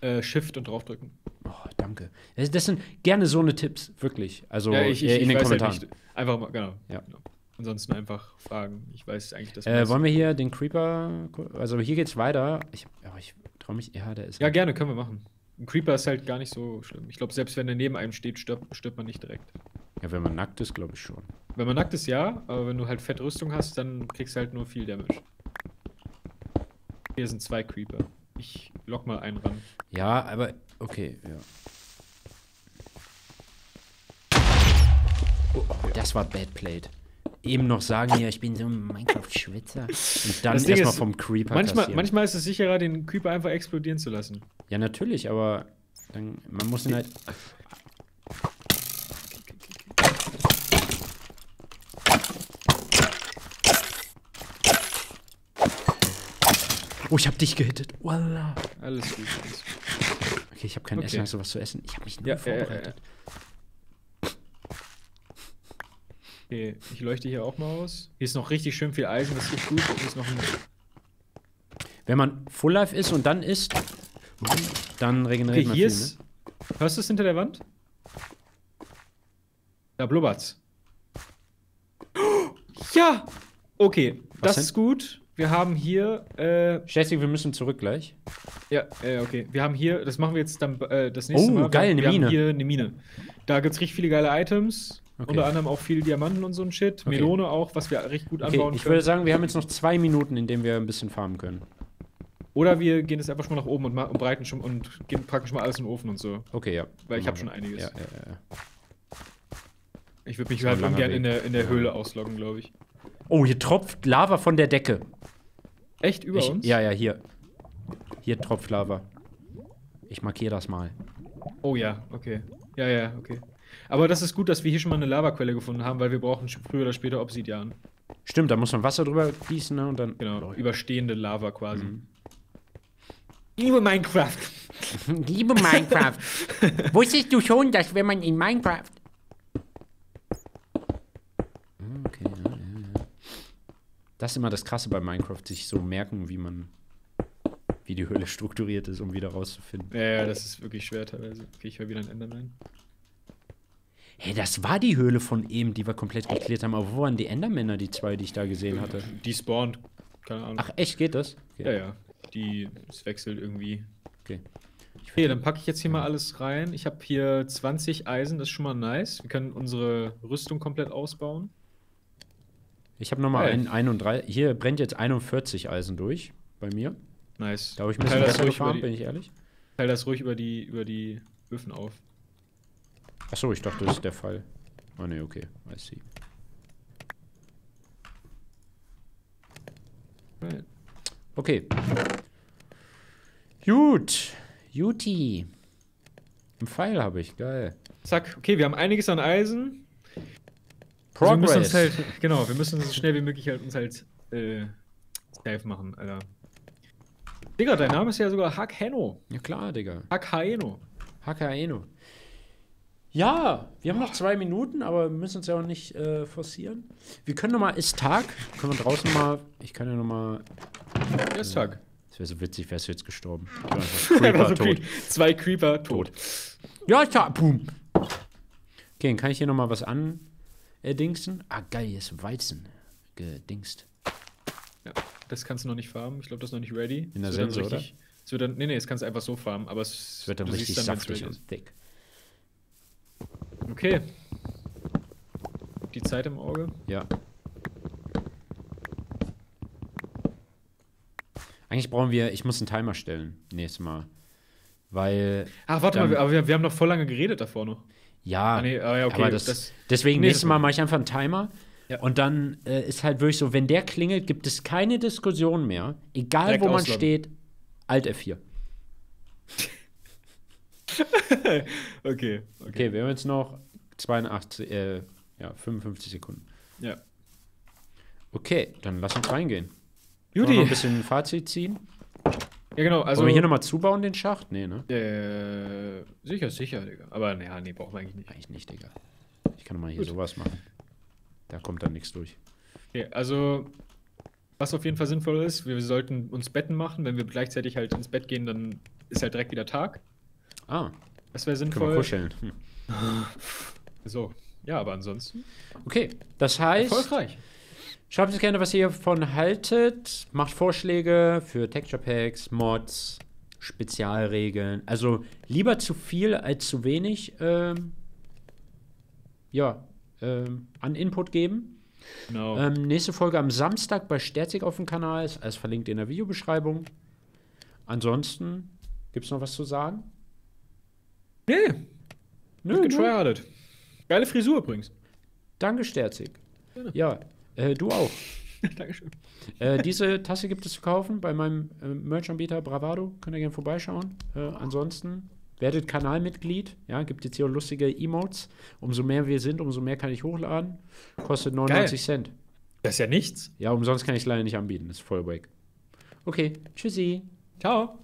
Äh, Shift und draufdrücken. Oh, danke. Das, das sind gerne so eine Tipps, wirklich. Also ja, ich, ich, äh, in ich den weiß Kommentaren. Halt nicht. Einfach mal, genau. Ja. Genau. Ansonsten einfach fragen. Ich weiß eigentlich, dass. Äh, wollen wir hier den Creeper. Also hier geht's weiter. Ich, oh, ich traue mich. Ja, der ist. Ja, gerne, können wir machen. Ein Creeper ist halt gar nicht so schlimm. Ich glaube, selbst wenn er neben einem steht, stirbt, stirbt man nicht direkt. Ja, wenn man nackt ist, glaube ich schon. Wenn man nackt ist, ja. Aber wenn du halt fette Rüstung hast, dann kriegst du halt nur viel Damage. Hier sind zwei Creeper. Ich lock mal einen ran. Ja, aber... Okay, ja. Oh, oh, das war Bad Played. Eben noch sagen, ja, ich bin so ein Minecraft-Schwitzer. Und dann erstmal vom Creeper manchmal, manchmal ist es sicherer, den Creeper einfach explodieren zu lassen. Ja, natürlich, aber dann, man muss ihn halt... Oh, ich hab dich gehittet. Wallah. Alles gut, alles gut. Okay, ich hab kein okay. Essen, hast du was zu essen? Ich hab mich nur ja, vorbereitet. Äh, äh. Okay, ich leuchte hier auch mal aus. Hier ist noch richtig schön viel Eisen, das ist gut. Hier ist noch ein Wenn man Full Life ist und dann isst, dann regeneriert okay, man hier viel, ist, ne? Hörst du es hinter der Wand? Da blubbert's. Ja! Okay, was das denn? Ist gut. Wir haben hier. Äh, Sterzik, wir müssen zurück gleich. Ja, äh, okay. Wir haben hier, das machen wir jetzt dann äh, das nächste oh, Mal. Oh, geil, eine Mine. Wir haben hier eine Mine. Da gibt's richtig viele geile Items. Okay. Unter anderem auch viel Diamanten und so ein Shit. Okay. Melone auch, was wir recht gut okay, anbauen ich können. Ich würde sagen, wir haben jetzt noch zwei Minuten, in denen wir ein bisschen farmen können. Oder wir gehen jetzt einfach schon nach oben und, und breiten schon und gehen praktisch mal alles in den Ofen und so. Okay, ja. Weil ich habe schon einiges. Ja, ja, ja. Ich würde mich halt ungern in der, in der Höhle ausloggen, glaube ich. Oh, hier tropft Lava von der Decke. Echt? Über ich, uns? Ja, ja, hier. Hier tropft Lava. Ich markiere das mal. Oh ja, okay. Ja, ja, okay. Aber das ist gut, dass wir hier schon mal eine Lavaquelle gefunden haben, weil wir brauchen früher oder später Obsidian. Stimmt, da muss man Wasser drüber gießen, ne? Und dann. Genau, überstehende Lava quasi. Mhm. Liebe Minecraft. Liebe Minecraft. Wusstest du schon, dass wenn man in Minecraft. Okay, ja, ja, ja. Das ist immer das Krasse bei Minecraft, sich so merken, wie man. Wie die Höhle strukturiert ist, um wieder rauszufinden. Ja, ja, das ist wirklich schwer teilweise. Okay, ich höre wieder ein Enderman. Hey, das war die Höhle von eben, die wir komplett geklärt haben. Aber wo waren die Endermänner, die zwei, die ich da gesehen hatte? Die spawnt. Keine Ahnung. Ach, echt? Geht das? Okay. Ja, ja. Die, es wechselt irgendwie. Okay. Okay, dann packe ich jetzt hier mal alles rein. Ich habe hier zwanzig Eisen, das ist schon mal nice. Wir können unsere Rüstung komplett ausbauen. Ich habe nochmal ein einunddreißig. Hier brennt jetzt einundvierzig Eisen durch bei mir. Nice. Da habe ich ein bisschen besser gefahren, bin ich ehrlich. Teil das ruhig über die, über die Öfen auf. Achso, ich dachte, das ist der Fall. Ah, ne, okay. I see. Okay. Gut. Juti. Im Pfeil habe ich. Geil. Zack. Okay, wir haben einiges an Eisen. Progress. Also wir uns halt, genau, wir müssen uns so schnell wie möglich halt uns halt äh, safe machen, Alter. Digga, dein Name ist ja sogar Hack Hänno. Ja klar, Digga. Hack Hänno. Hack Hänno. Ja, wir haben noch zwei Minuten, aber wir müssen uns ja auch nicht äh, forcieren. Wir können nochmal, ist Tag, können wir draußen mal, ich kann ja nochmal... Ja, ist Tag. Das wäre so witzig, wärst du jetzt gestorben. Creeper also tot. Zwei Creeper tot. Ja, ist Tag, boom. Okay, dann kann ich hier nochmal was andingsen. Ah, geil, hier ist Weizen gedingst. Ja, das kannst du noch nicht farmen, ich glaube, das ist noch nicht ready. In der Sense, oder? Es wird dann, nee, nee, das kannst du einfach so farmen, aber es, es wird dann richtig dann, saftig und dick. Okay. Die Zeit im Auge? Ja. Eigentlich brauchen wir, ich muss einen Timer stellen, nächstes Mal. Weil... Ach, warte mal, aber wir, wir haben noch voll lange geredet davor noch. Ja, ah, nee, ah, ja okay, aber das, das deswegen nächstes Mal mache ich einfach einen Timer. Ja. Und dann äh, ist halt wirklich so, wenn der klingelt, gibt es keine Diskussion mehr. Egal, direkt wo man ausloggen. Steht, Alt F vier. okay, okay. Okay, wir haben jetzt noch zweiundachtzig, äh, ja, fünfundfünfzig Sekunden. Ja. Okay, dann lass uns reingehen. Juti. Noch ein bisschen ein Fazit ziehen? Ja, genau, also... Wollen wir hier nochmal zubauen, den Schacht? Nee, ne? Äh, sicher, sicher, Digga. Aber, naja, nee, brauchen wir eigentlich nicht. Eigentlich nicht, Digga. Ich kann mal hier Gut. sowas machen. Da kommt dann nichts durch. Okay, also... Was auf jeden Fall sinnvoll ist, wir sollten uns Betten machen. Wenn wir gleichzeitig halt ins Bett gehen, dann ist halt direkt wieder Tag. Ah, das wäre sinnvoll. Können wir kuscheln. Hm. So, ja, aber ansonsten. Okay, das heißt. Erfolgreich. Schreibt uns gerne, was ihr davon haltet. Macht Vorschläge für Texture Packs, Mods, Spezialregeln. Also lieber zu viel als zu wenig. Ähm, ja, ähm, an Input geben. Genau. Ähm, nächste Folge am Samstag bei Sterzik auf dem Kanal. Ist alles verlinkt in der Videobeschreibung. Ansonsten gibt es noch was zu sagen? Nee. Nö, getryhardet. Geile Frisur übrigens. Danke, Sterzik. Gerne. Ja, äh, du auch. Dankeschön. Äh, diese Tasse gibt es zu kaufen bei meinem äh, Merch-Anbieter Bravado. Könnt ihr gerne vorbeischauen. Äh, ansonsten werdet Kanalmitglied. Ja, gibt jetzt hier lustige Emotes. Umso mehr wir sind, umso mehr kann ich hochladen. Kostet neunundneunzig Geil. Cent. Das ist ja nichts. Ja, umsonst kann ich es leider nicht anbieten. Das ist voll weg. Okay, tschüssi. Ciao.